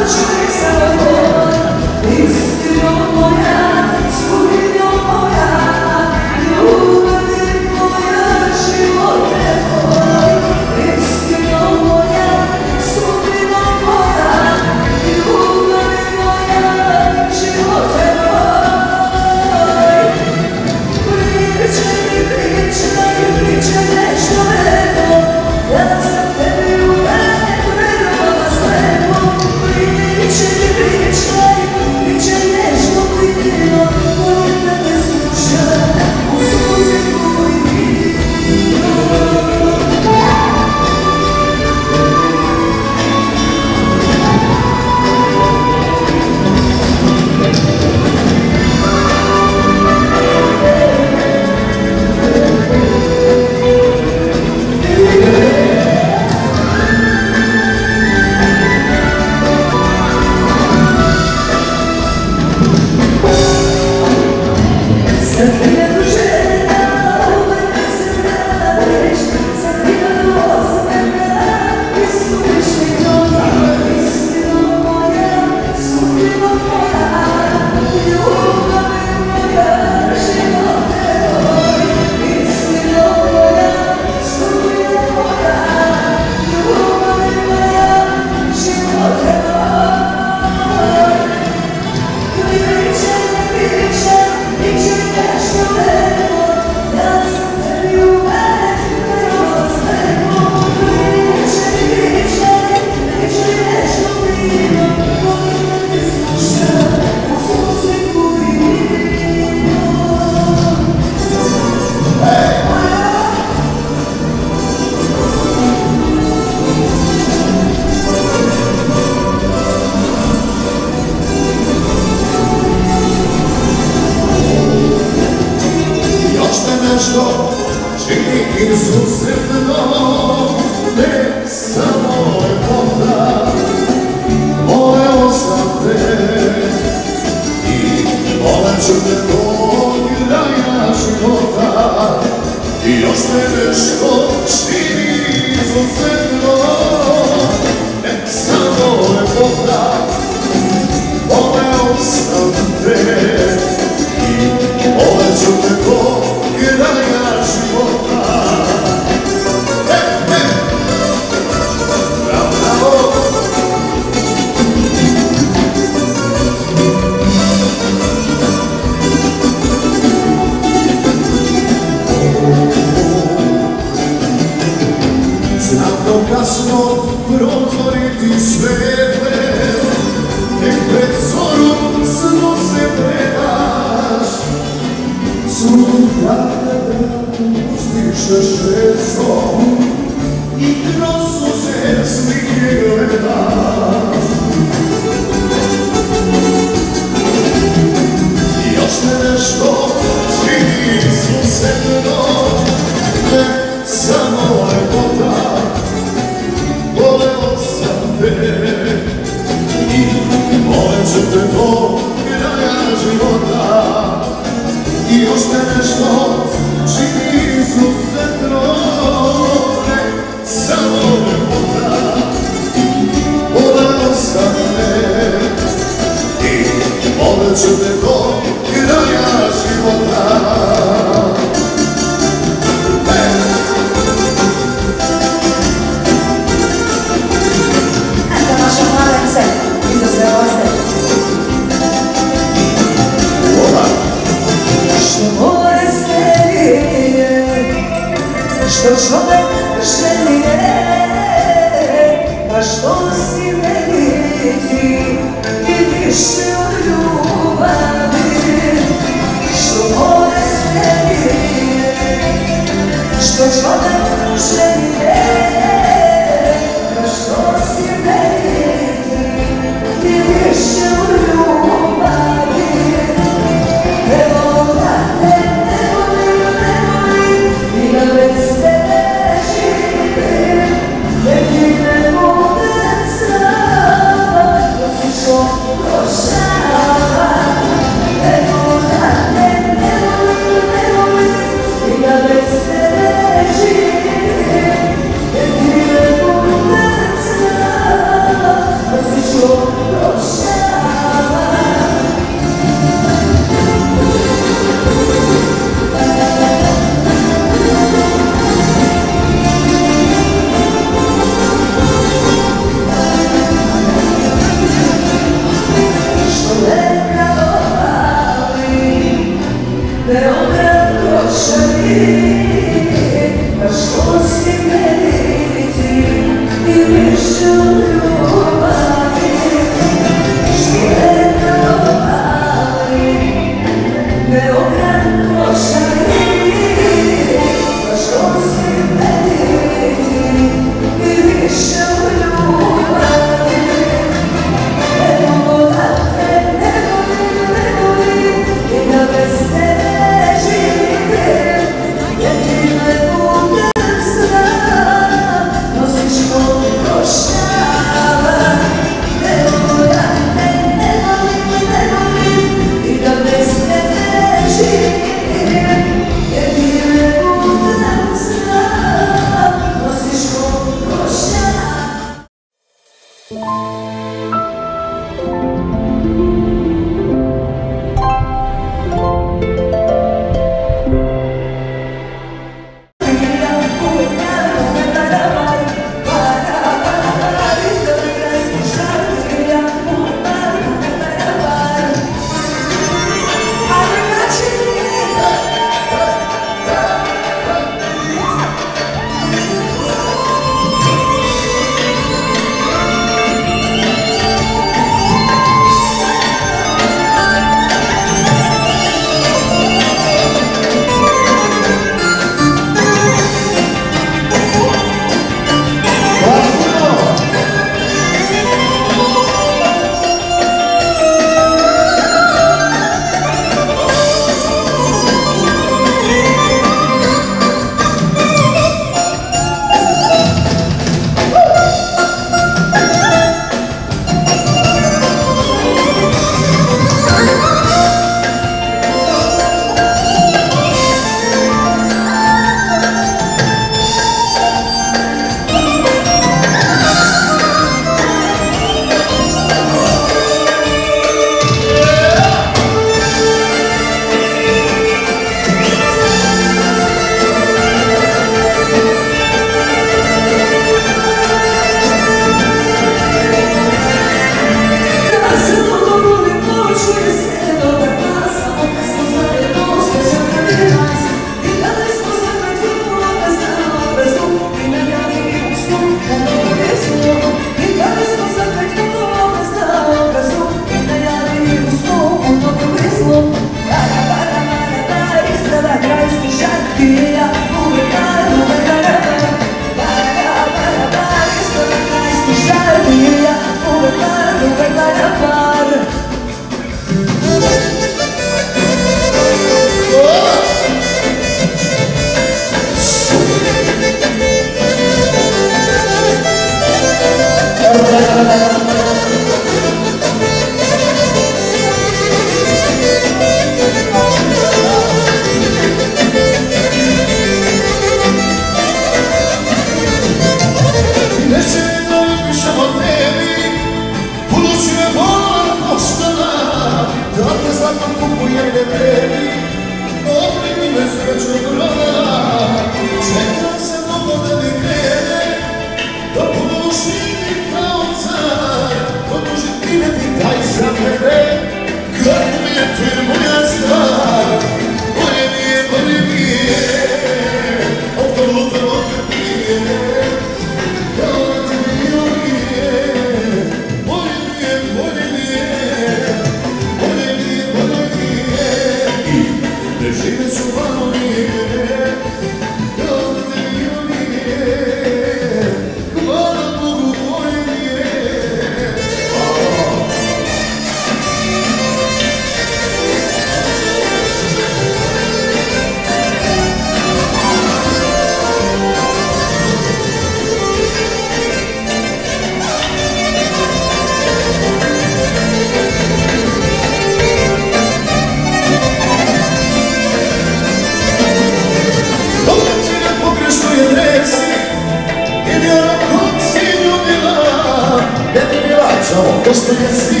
Просто казни,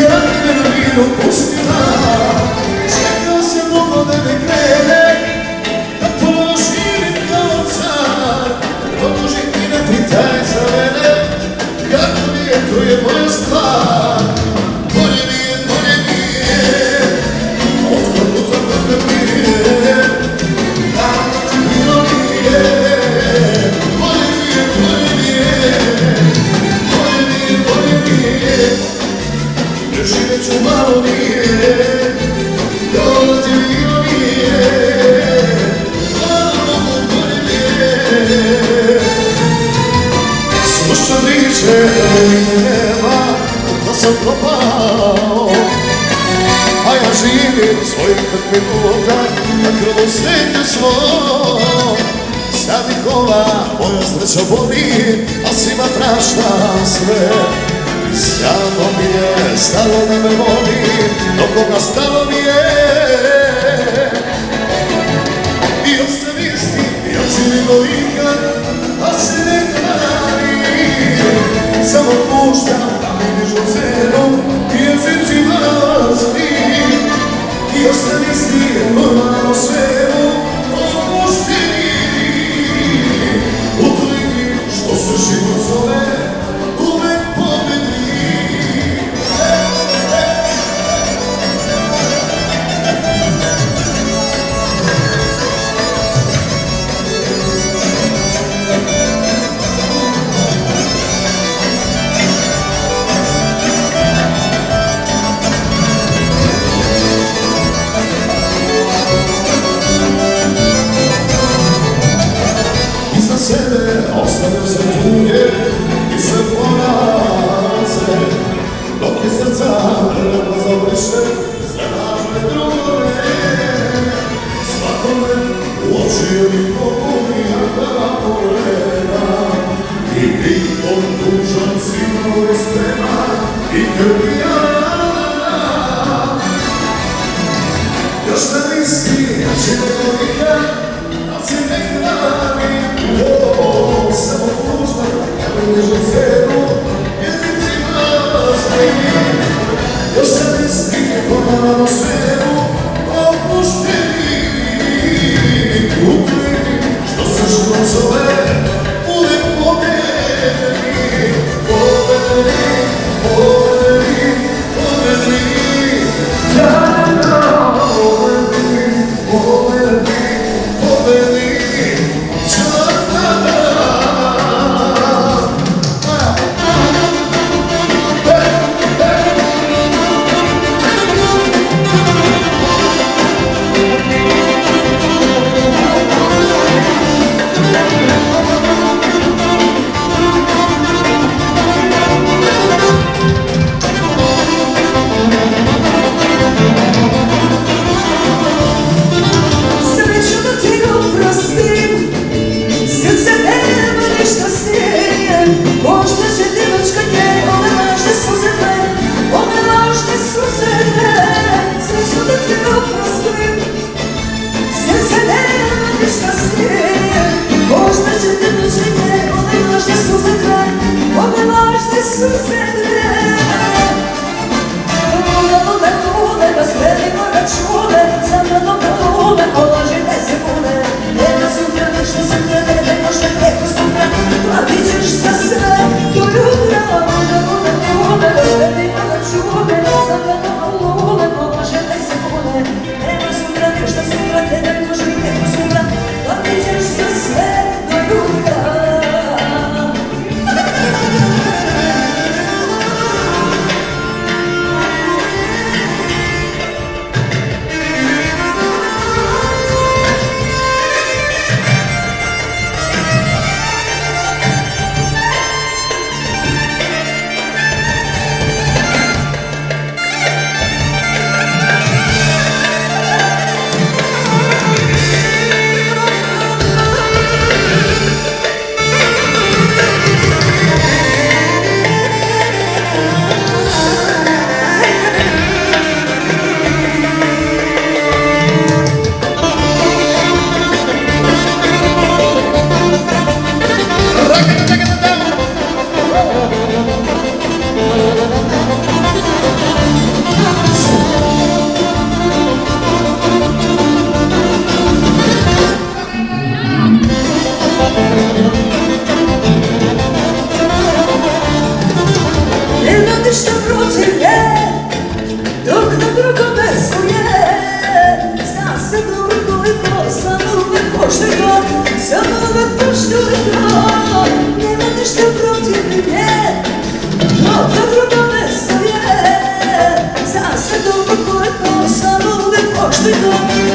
як не навіно пустила, чекався Бога не викрили, та положи рідка отца, положи і не питай за мене, як тобі є твоє моє скла. Болі міє, от кого тебе міє, там ти було міє. Живeć u malo nije, dolazim vino nije, malo bolje nije. Slušam riječe nema, da sam propao, a ja živim svojim kak mi voda, na krvom svete svoj. Sad ih ova moja sreća boli, a svima praštam sve. Samo mi je stalo da me voli, do koga stalo mi je. Bio sam isti, bio si nego ikad, a se ne hrani. Samo puštam da mi nižu cenu, i jezici vlasti. Bio sam isti, normalno svemu, opušteni. Utvojni, što se život zove, ostavio sam tuge i sve ponace, dok je srca vrlo zabriše, sve lažne drugove. Svakome u oči ili pokupi, da vam pogledam, i bitom dužan svima u sprema, i krvi jadam. Još ne misli, ja će neko nikad, a si nek radi. Samo pušta, ja mi nižu cenu, jezici vlasti. Još se ne stine, pomalano svemu, opušteni. Utvori, što se život zove, uvijek pobedeni. Pobedeni, pobedeni, pobedeni. Ja ne znam, pobedeni, pobedeni, pobedeni. Shut up!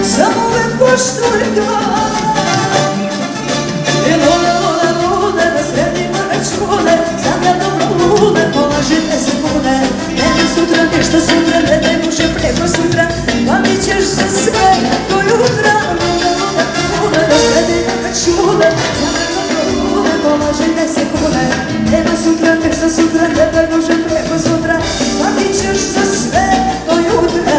самым большой дом. И луна посреди морочкона, за годом луна положит на секунду. Это с утра, ты что с утра, это уже прямо с утра, помечешься с тобой утра. Луна посреди морочкона, за годом луна положит на секунду. Это с утра, ты что с утра, это уже прямо с утра, помечешься с тобой утра.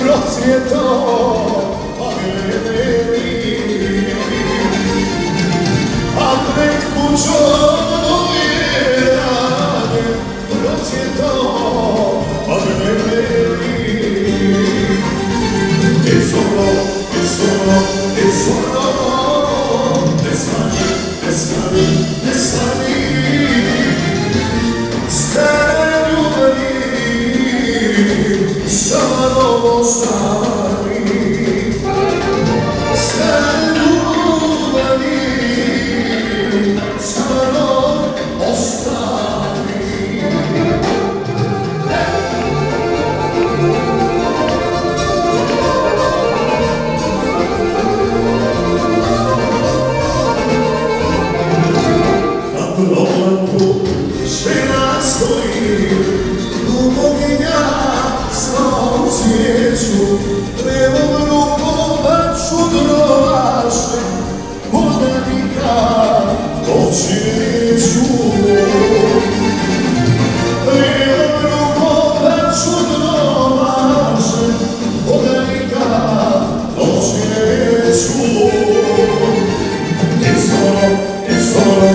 процветал победы. Открыть пучевые раны, процветал победы. Ты суров, ты суров, ты суров, ты слави, ты слави, ты слави. Старая любви, самого слави. Старая любви, самого слави. Жена стоит, у меня слава свечу, левым руку нашу дрожь, куда века толчечу. Левым руку нашу дрожь, куда века толчечу. И снова, и снова.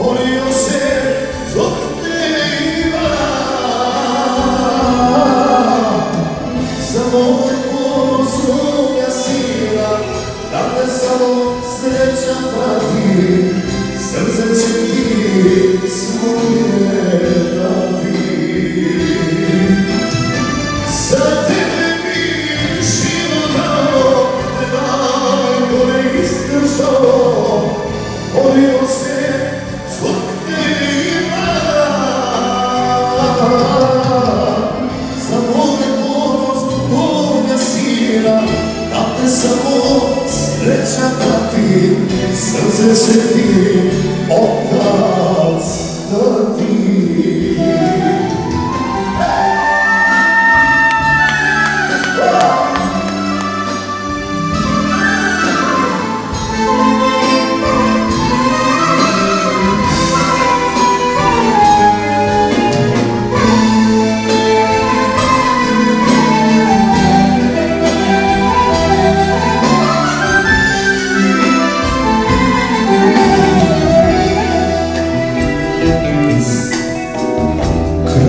O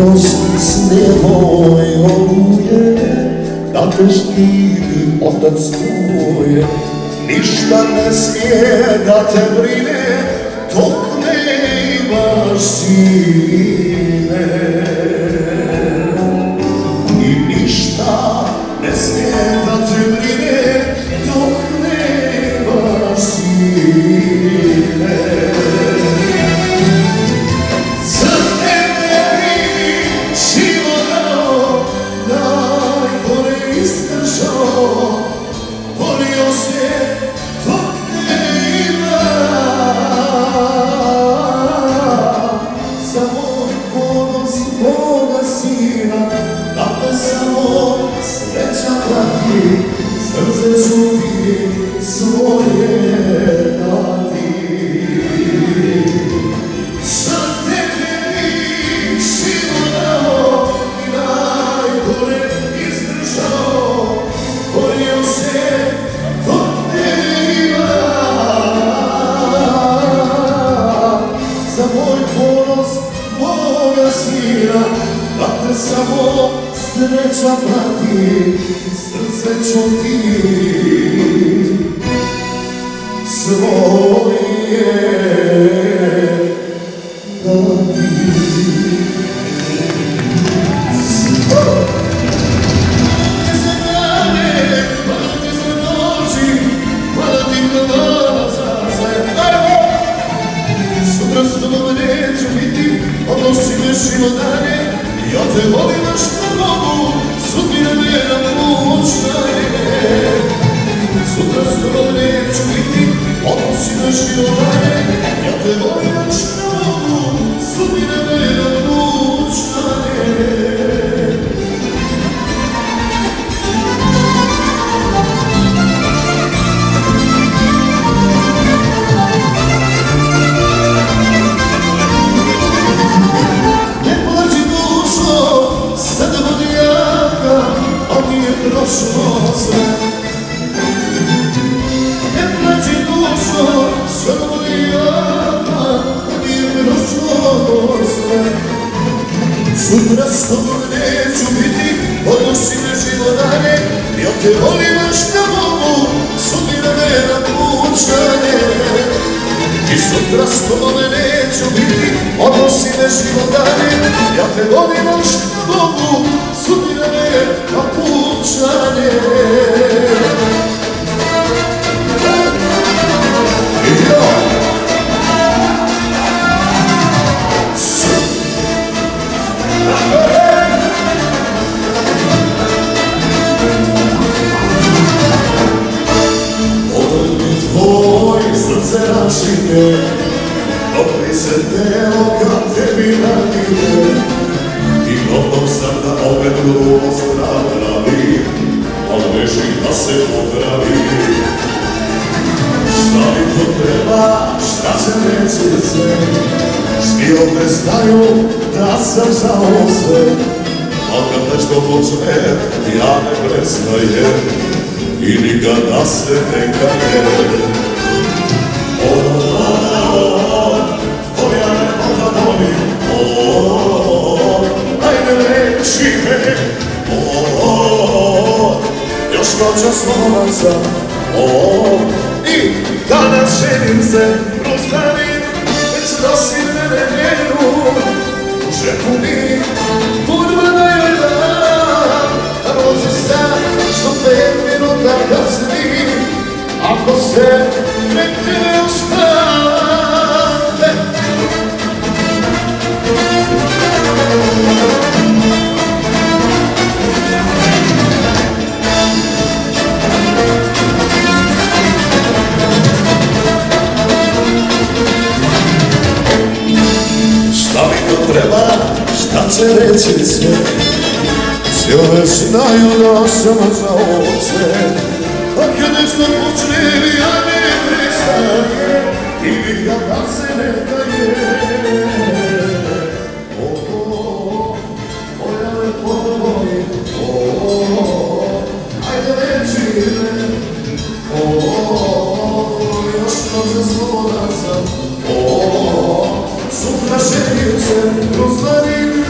красный воюет, да дожди от отстует, ничто не света тембрине, ток не морщине, и ничто не света тембрине, ток не морщине. Rozmarin,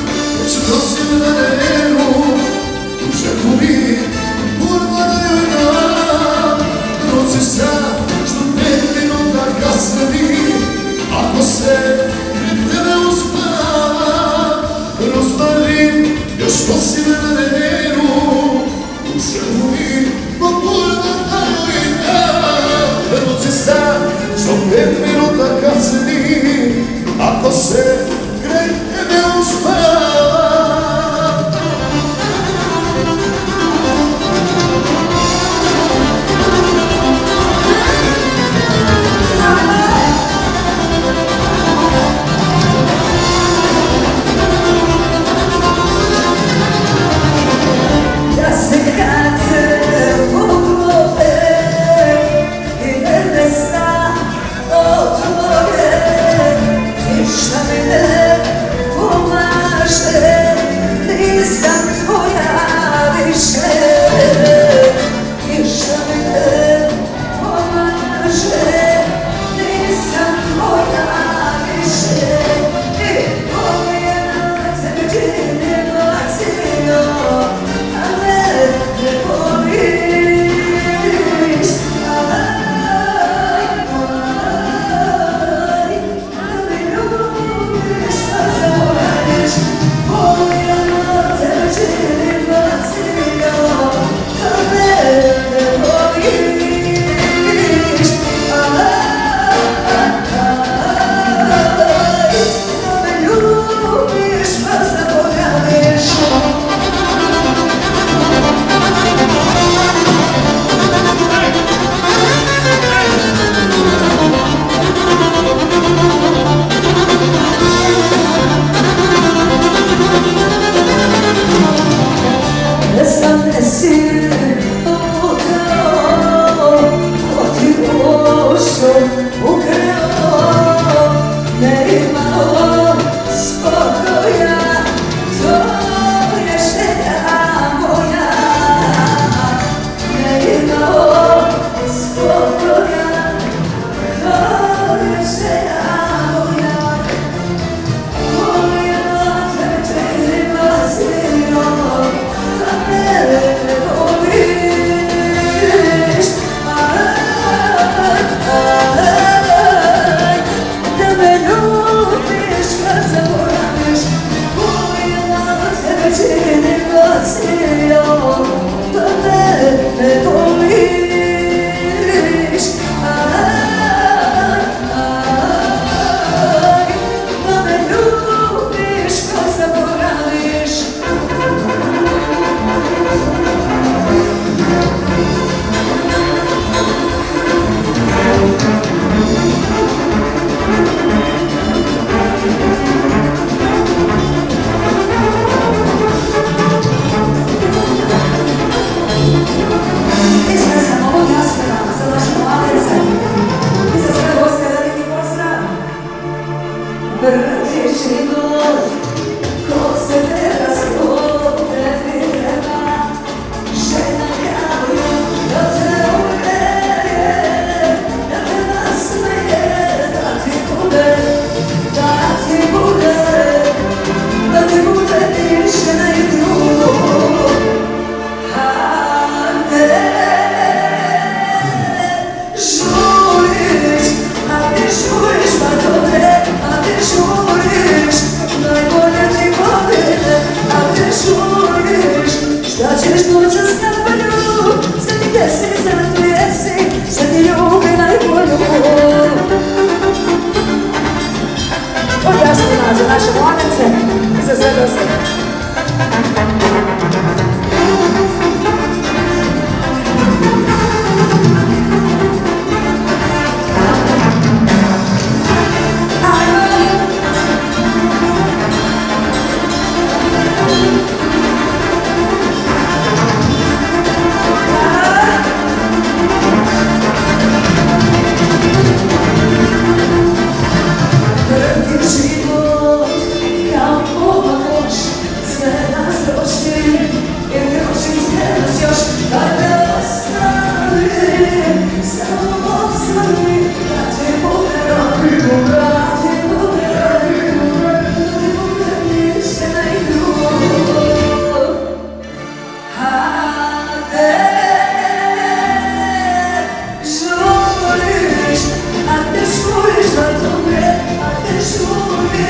Sure.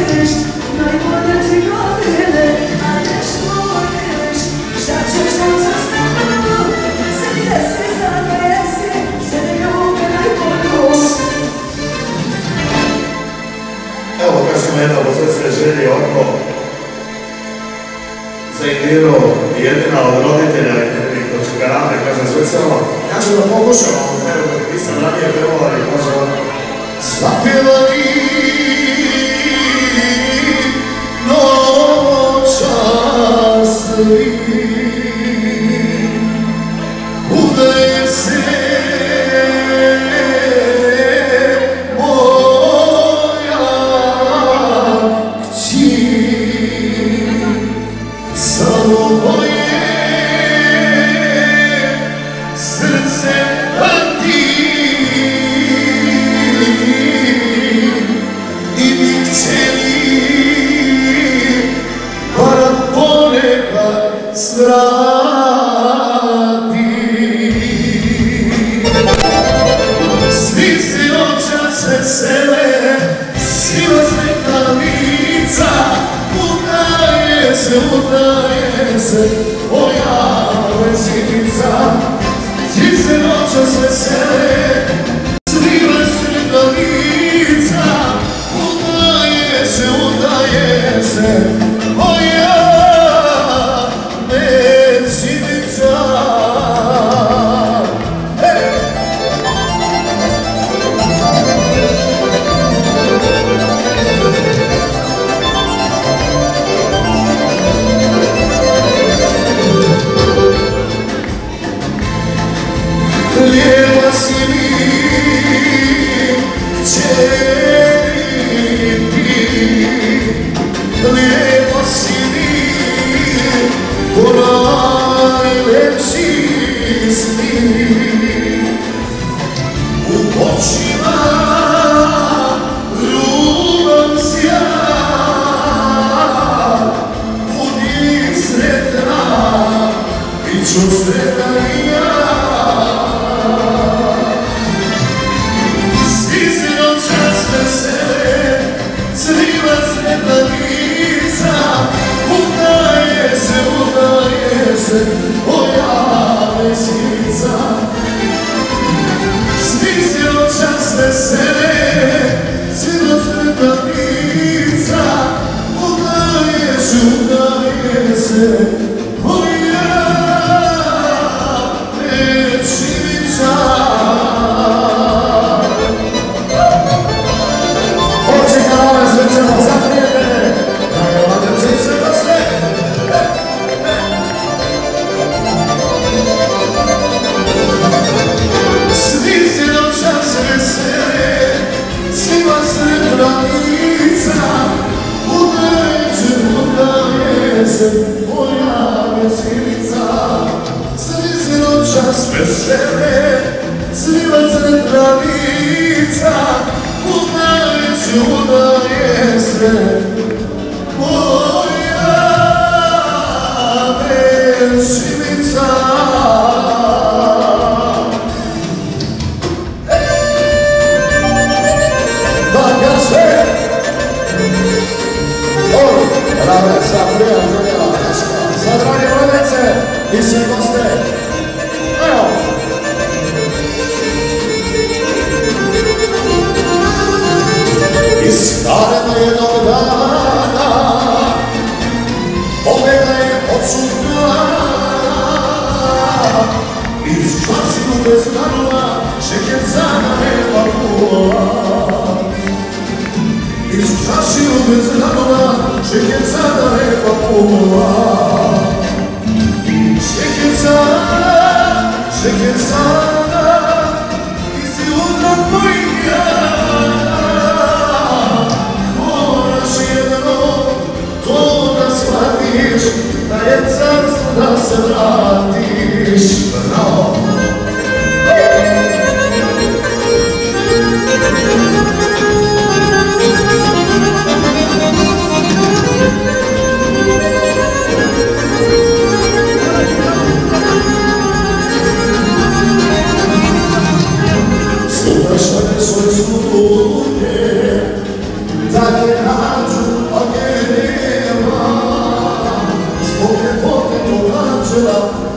vero di Edenau, però di tenere il giocherà a casa sua zona. Cazzo da poco sono, perché questa è la mia prima cosa. Sapeva di non c'è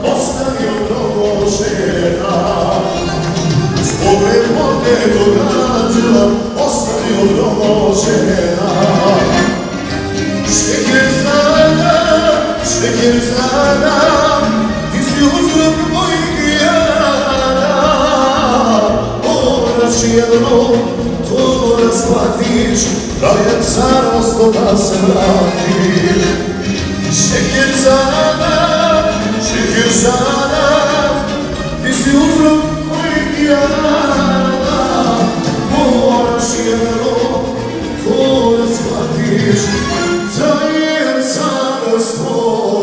Osta خلاص العقيل. شكر زانا شكر زانا في سيوفرم ويكيانا بوار شيرو فورس فاتيش تاير سانس مو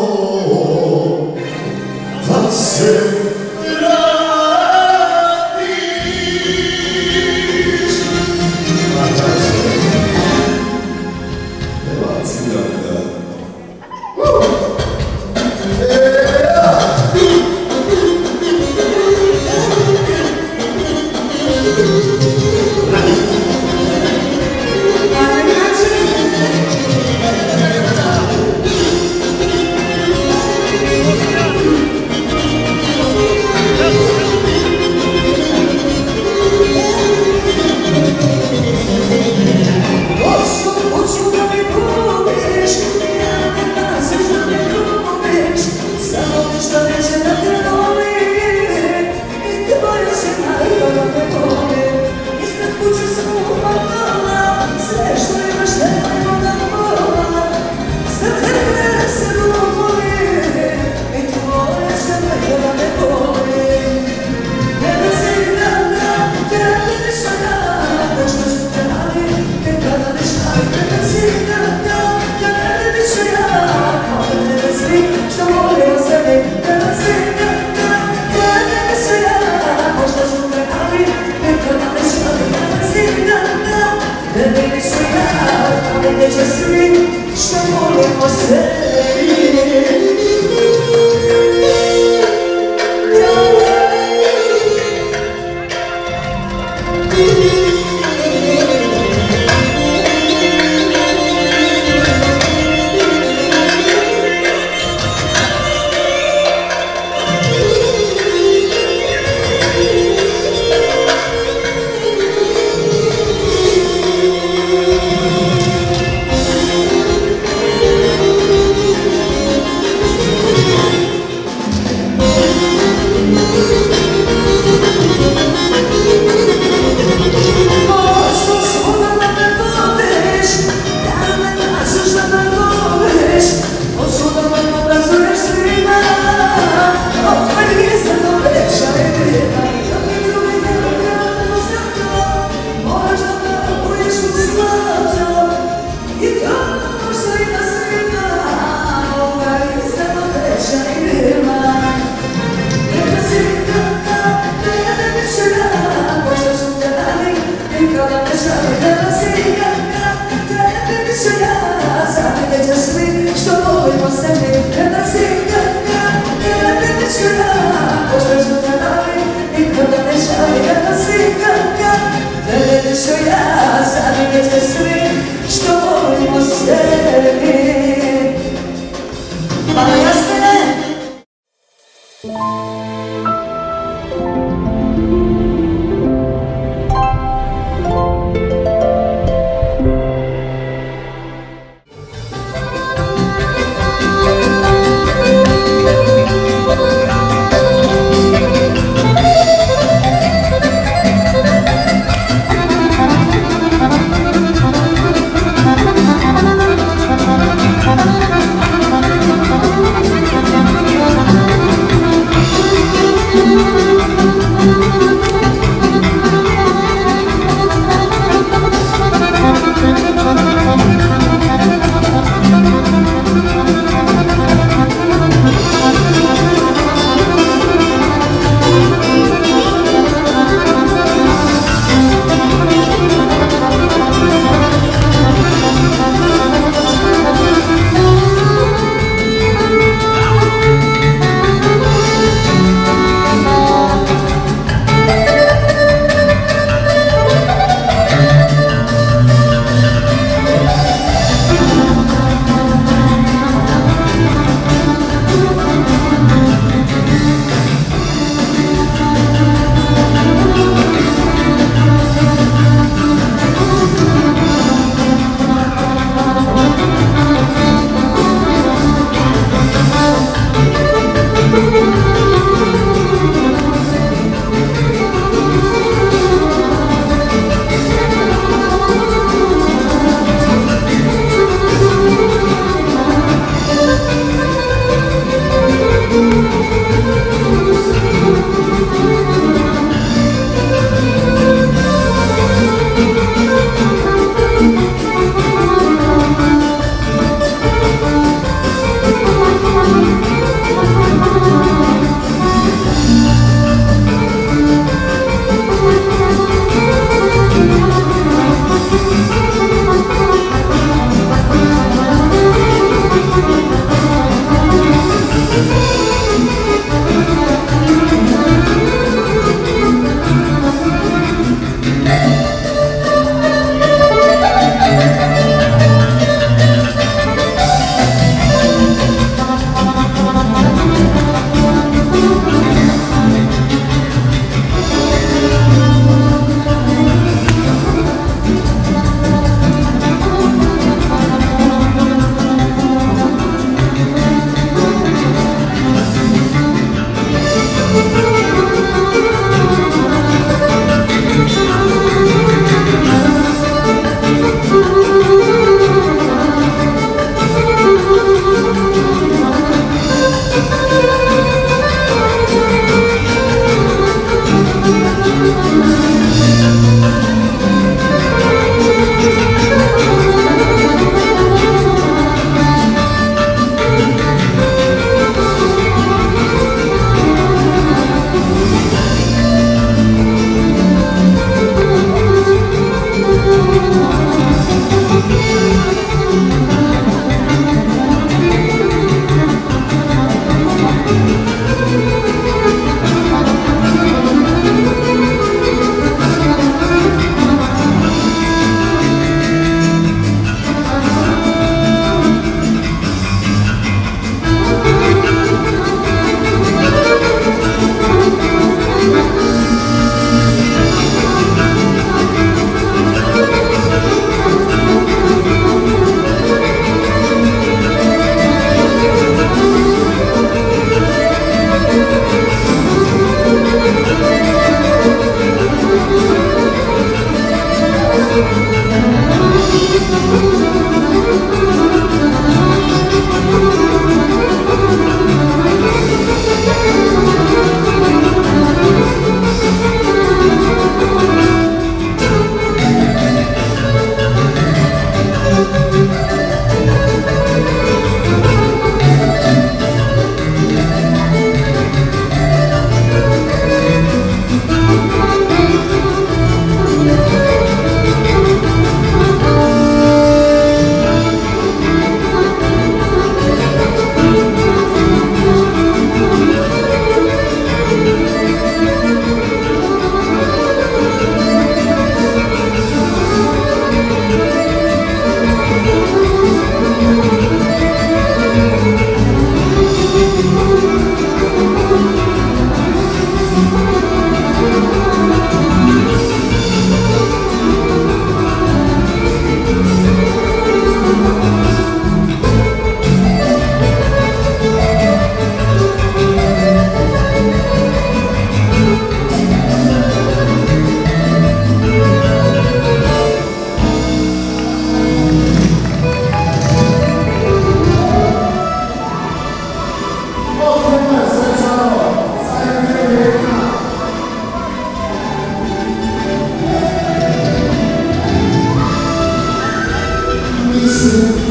تاسي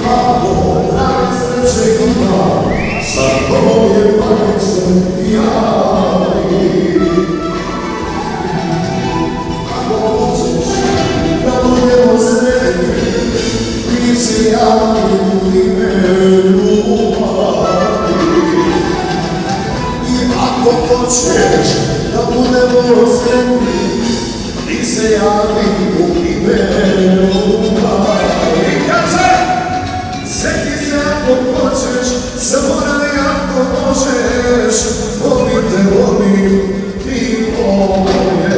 prawo, najstarsze chyba, Sarkowie palce jaj. A możesz, na moje ostatnie, pisy jaj, mówimy lubawi. I ako poczesz, na moje ostatnie, pisy jaj, mówimy lubawi. Zaborany jak to możesz, obite oni i moje.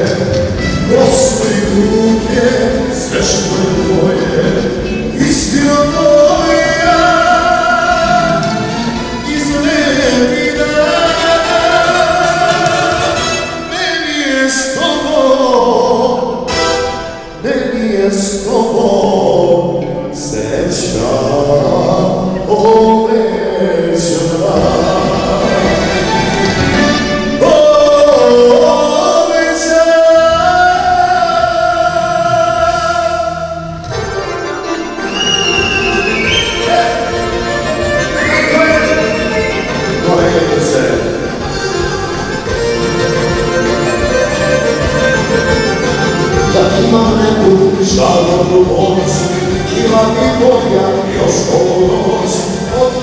Posły głupie, zeszły twoje i stylo moje. I złe wina, nie jest tobą, nie jest tobą ze świata. Żal do pomocy, i ma mi moja, i o szkołą noc.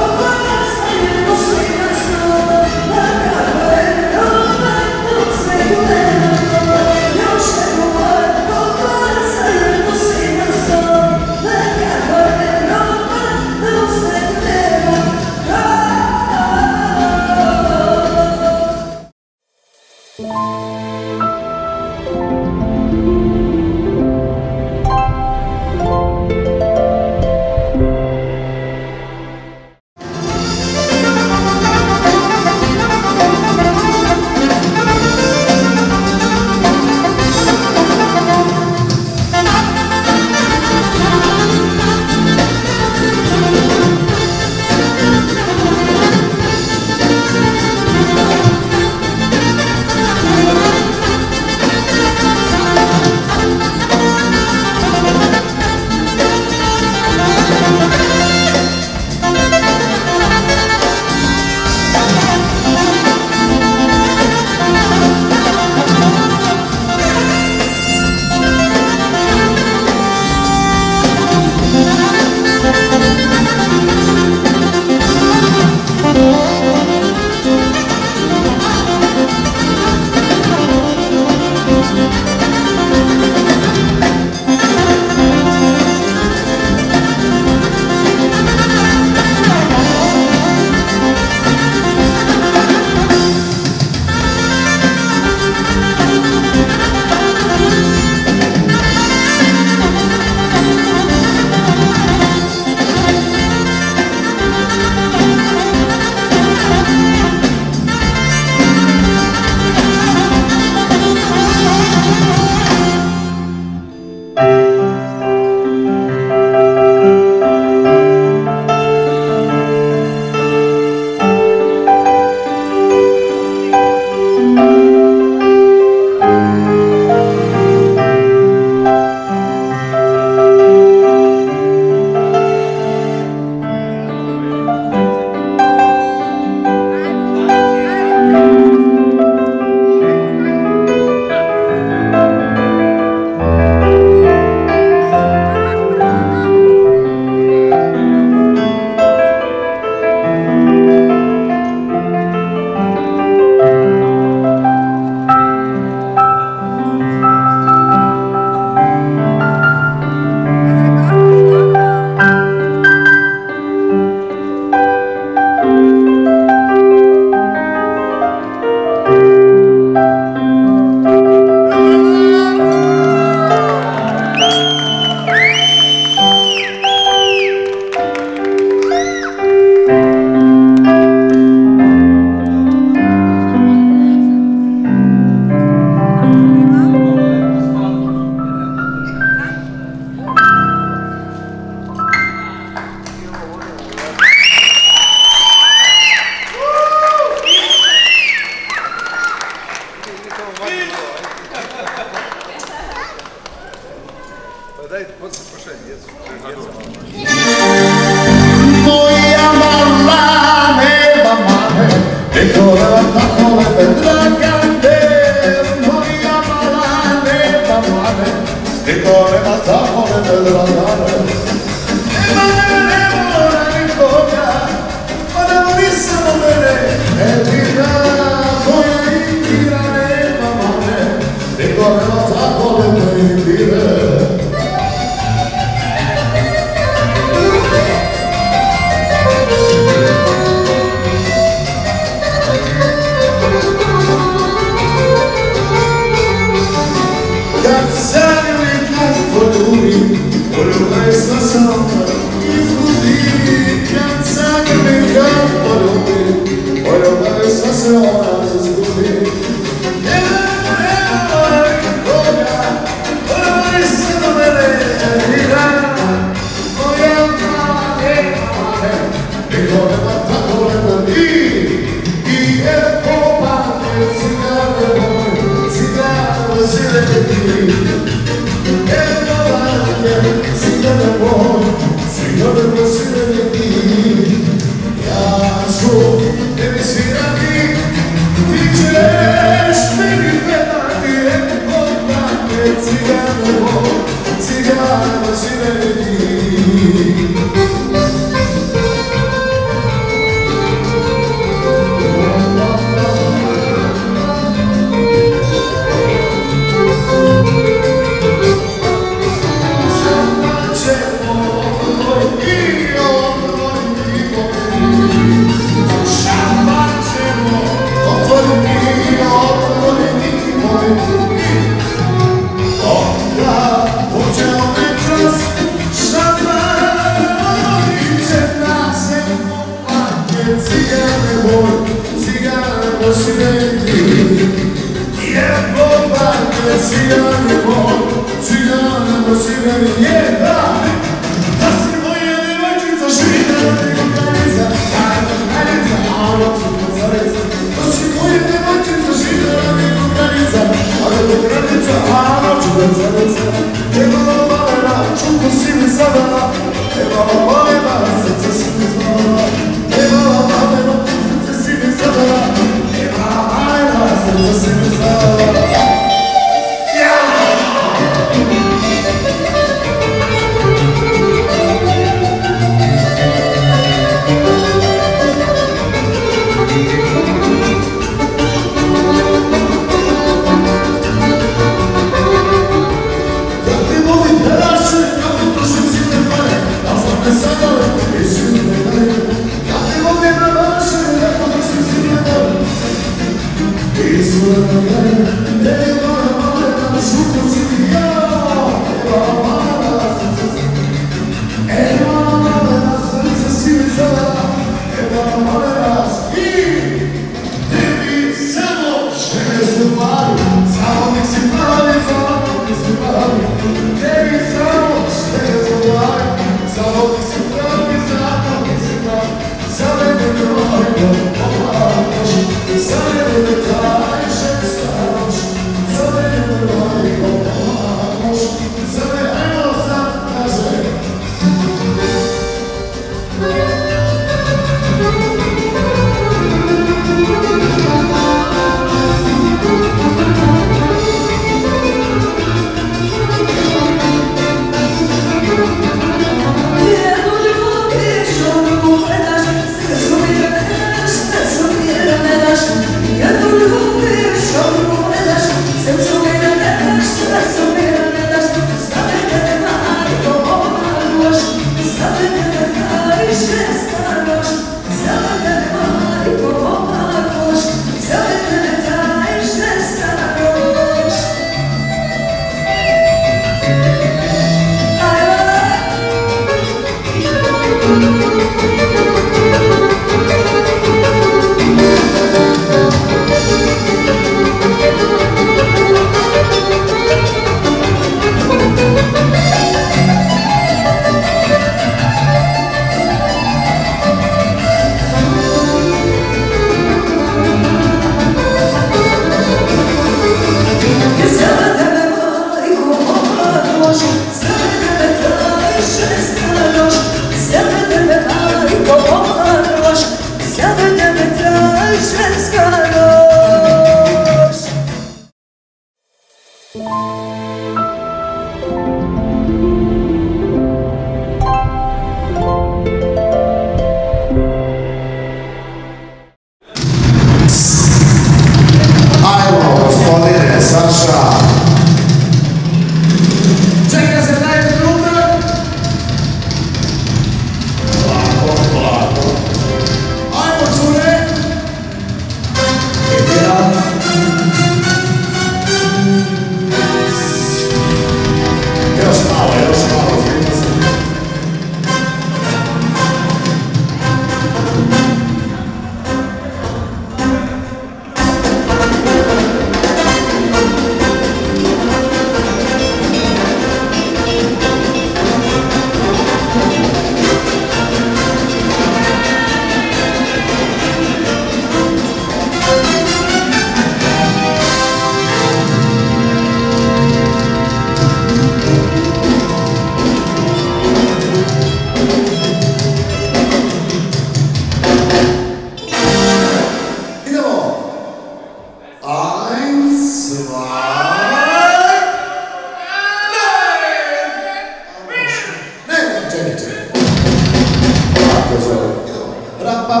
Oh.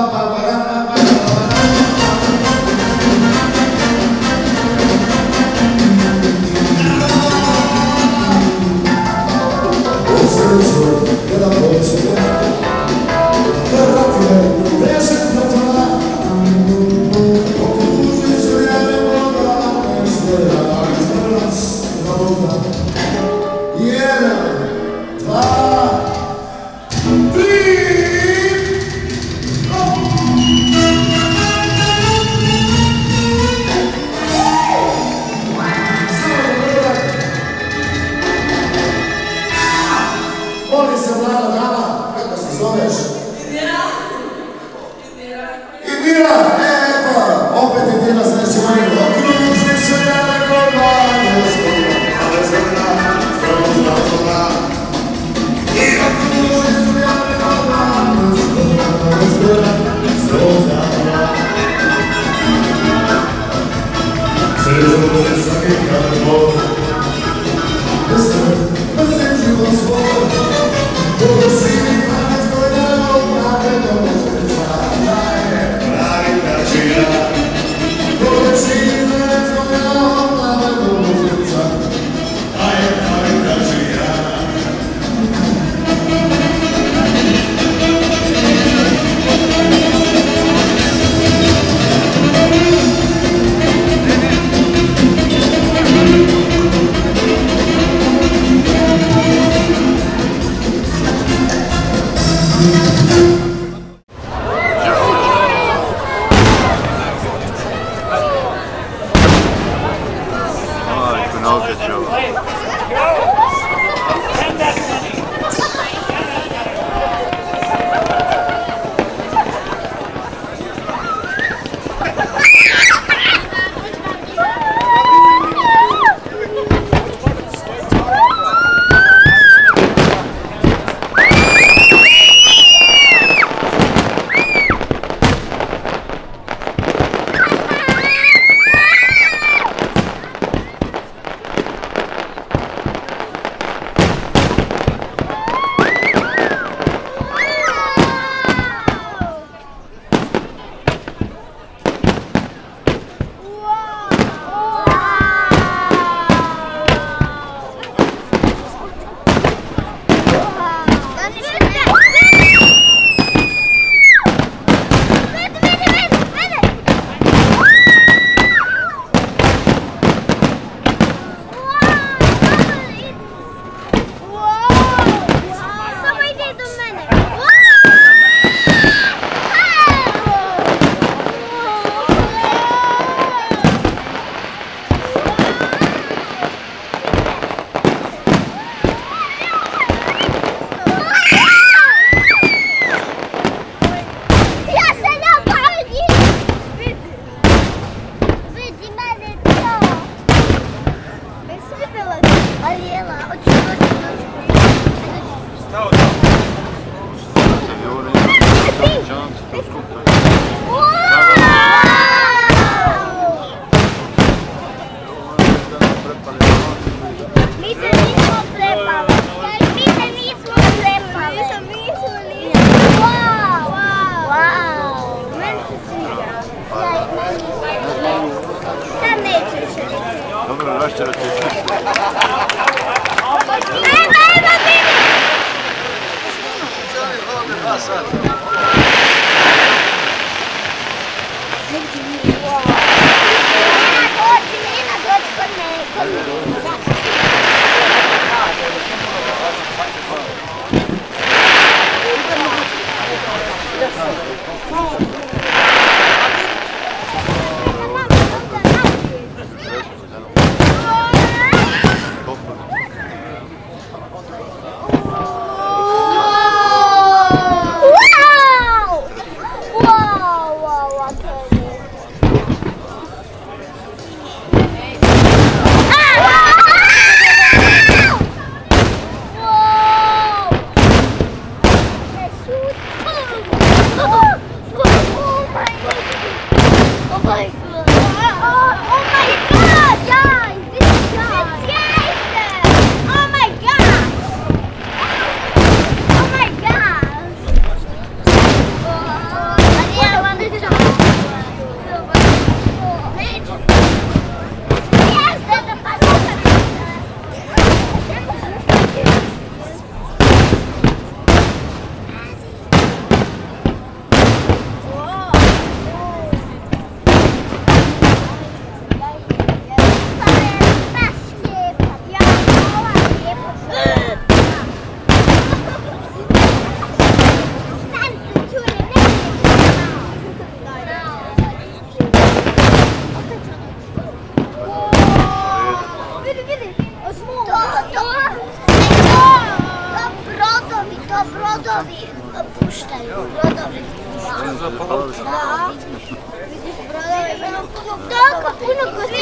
Только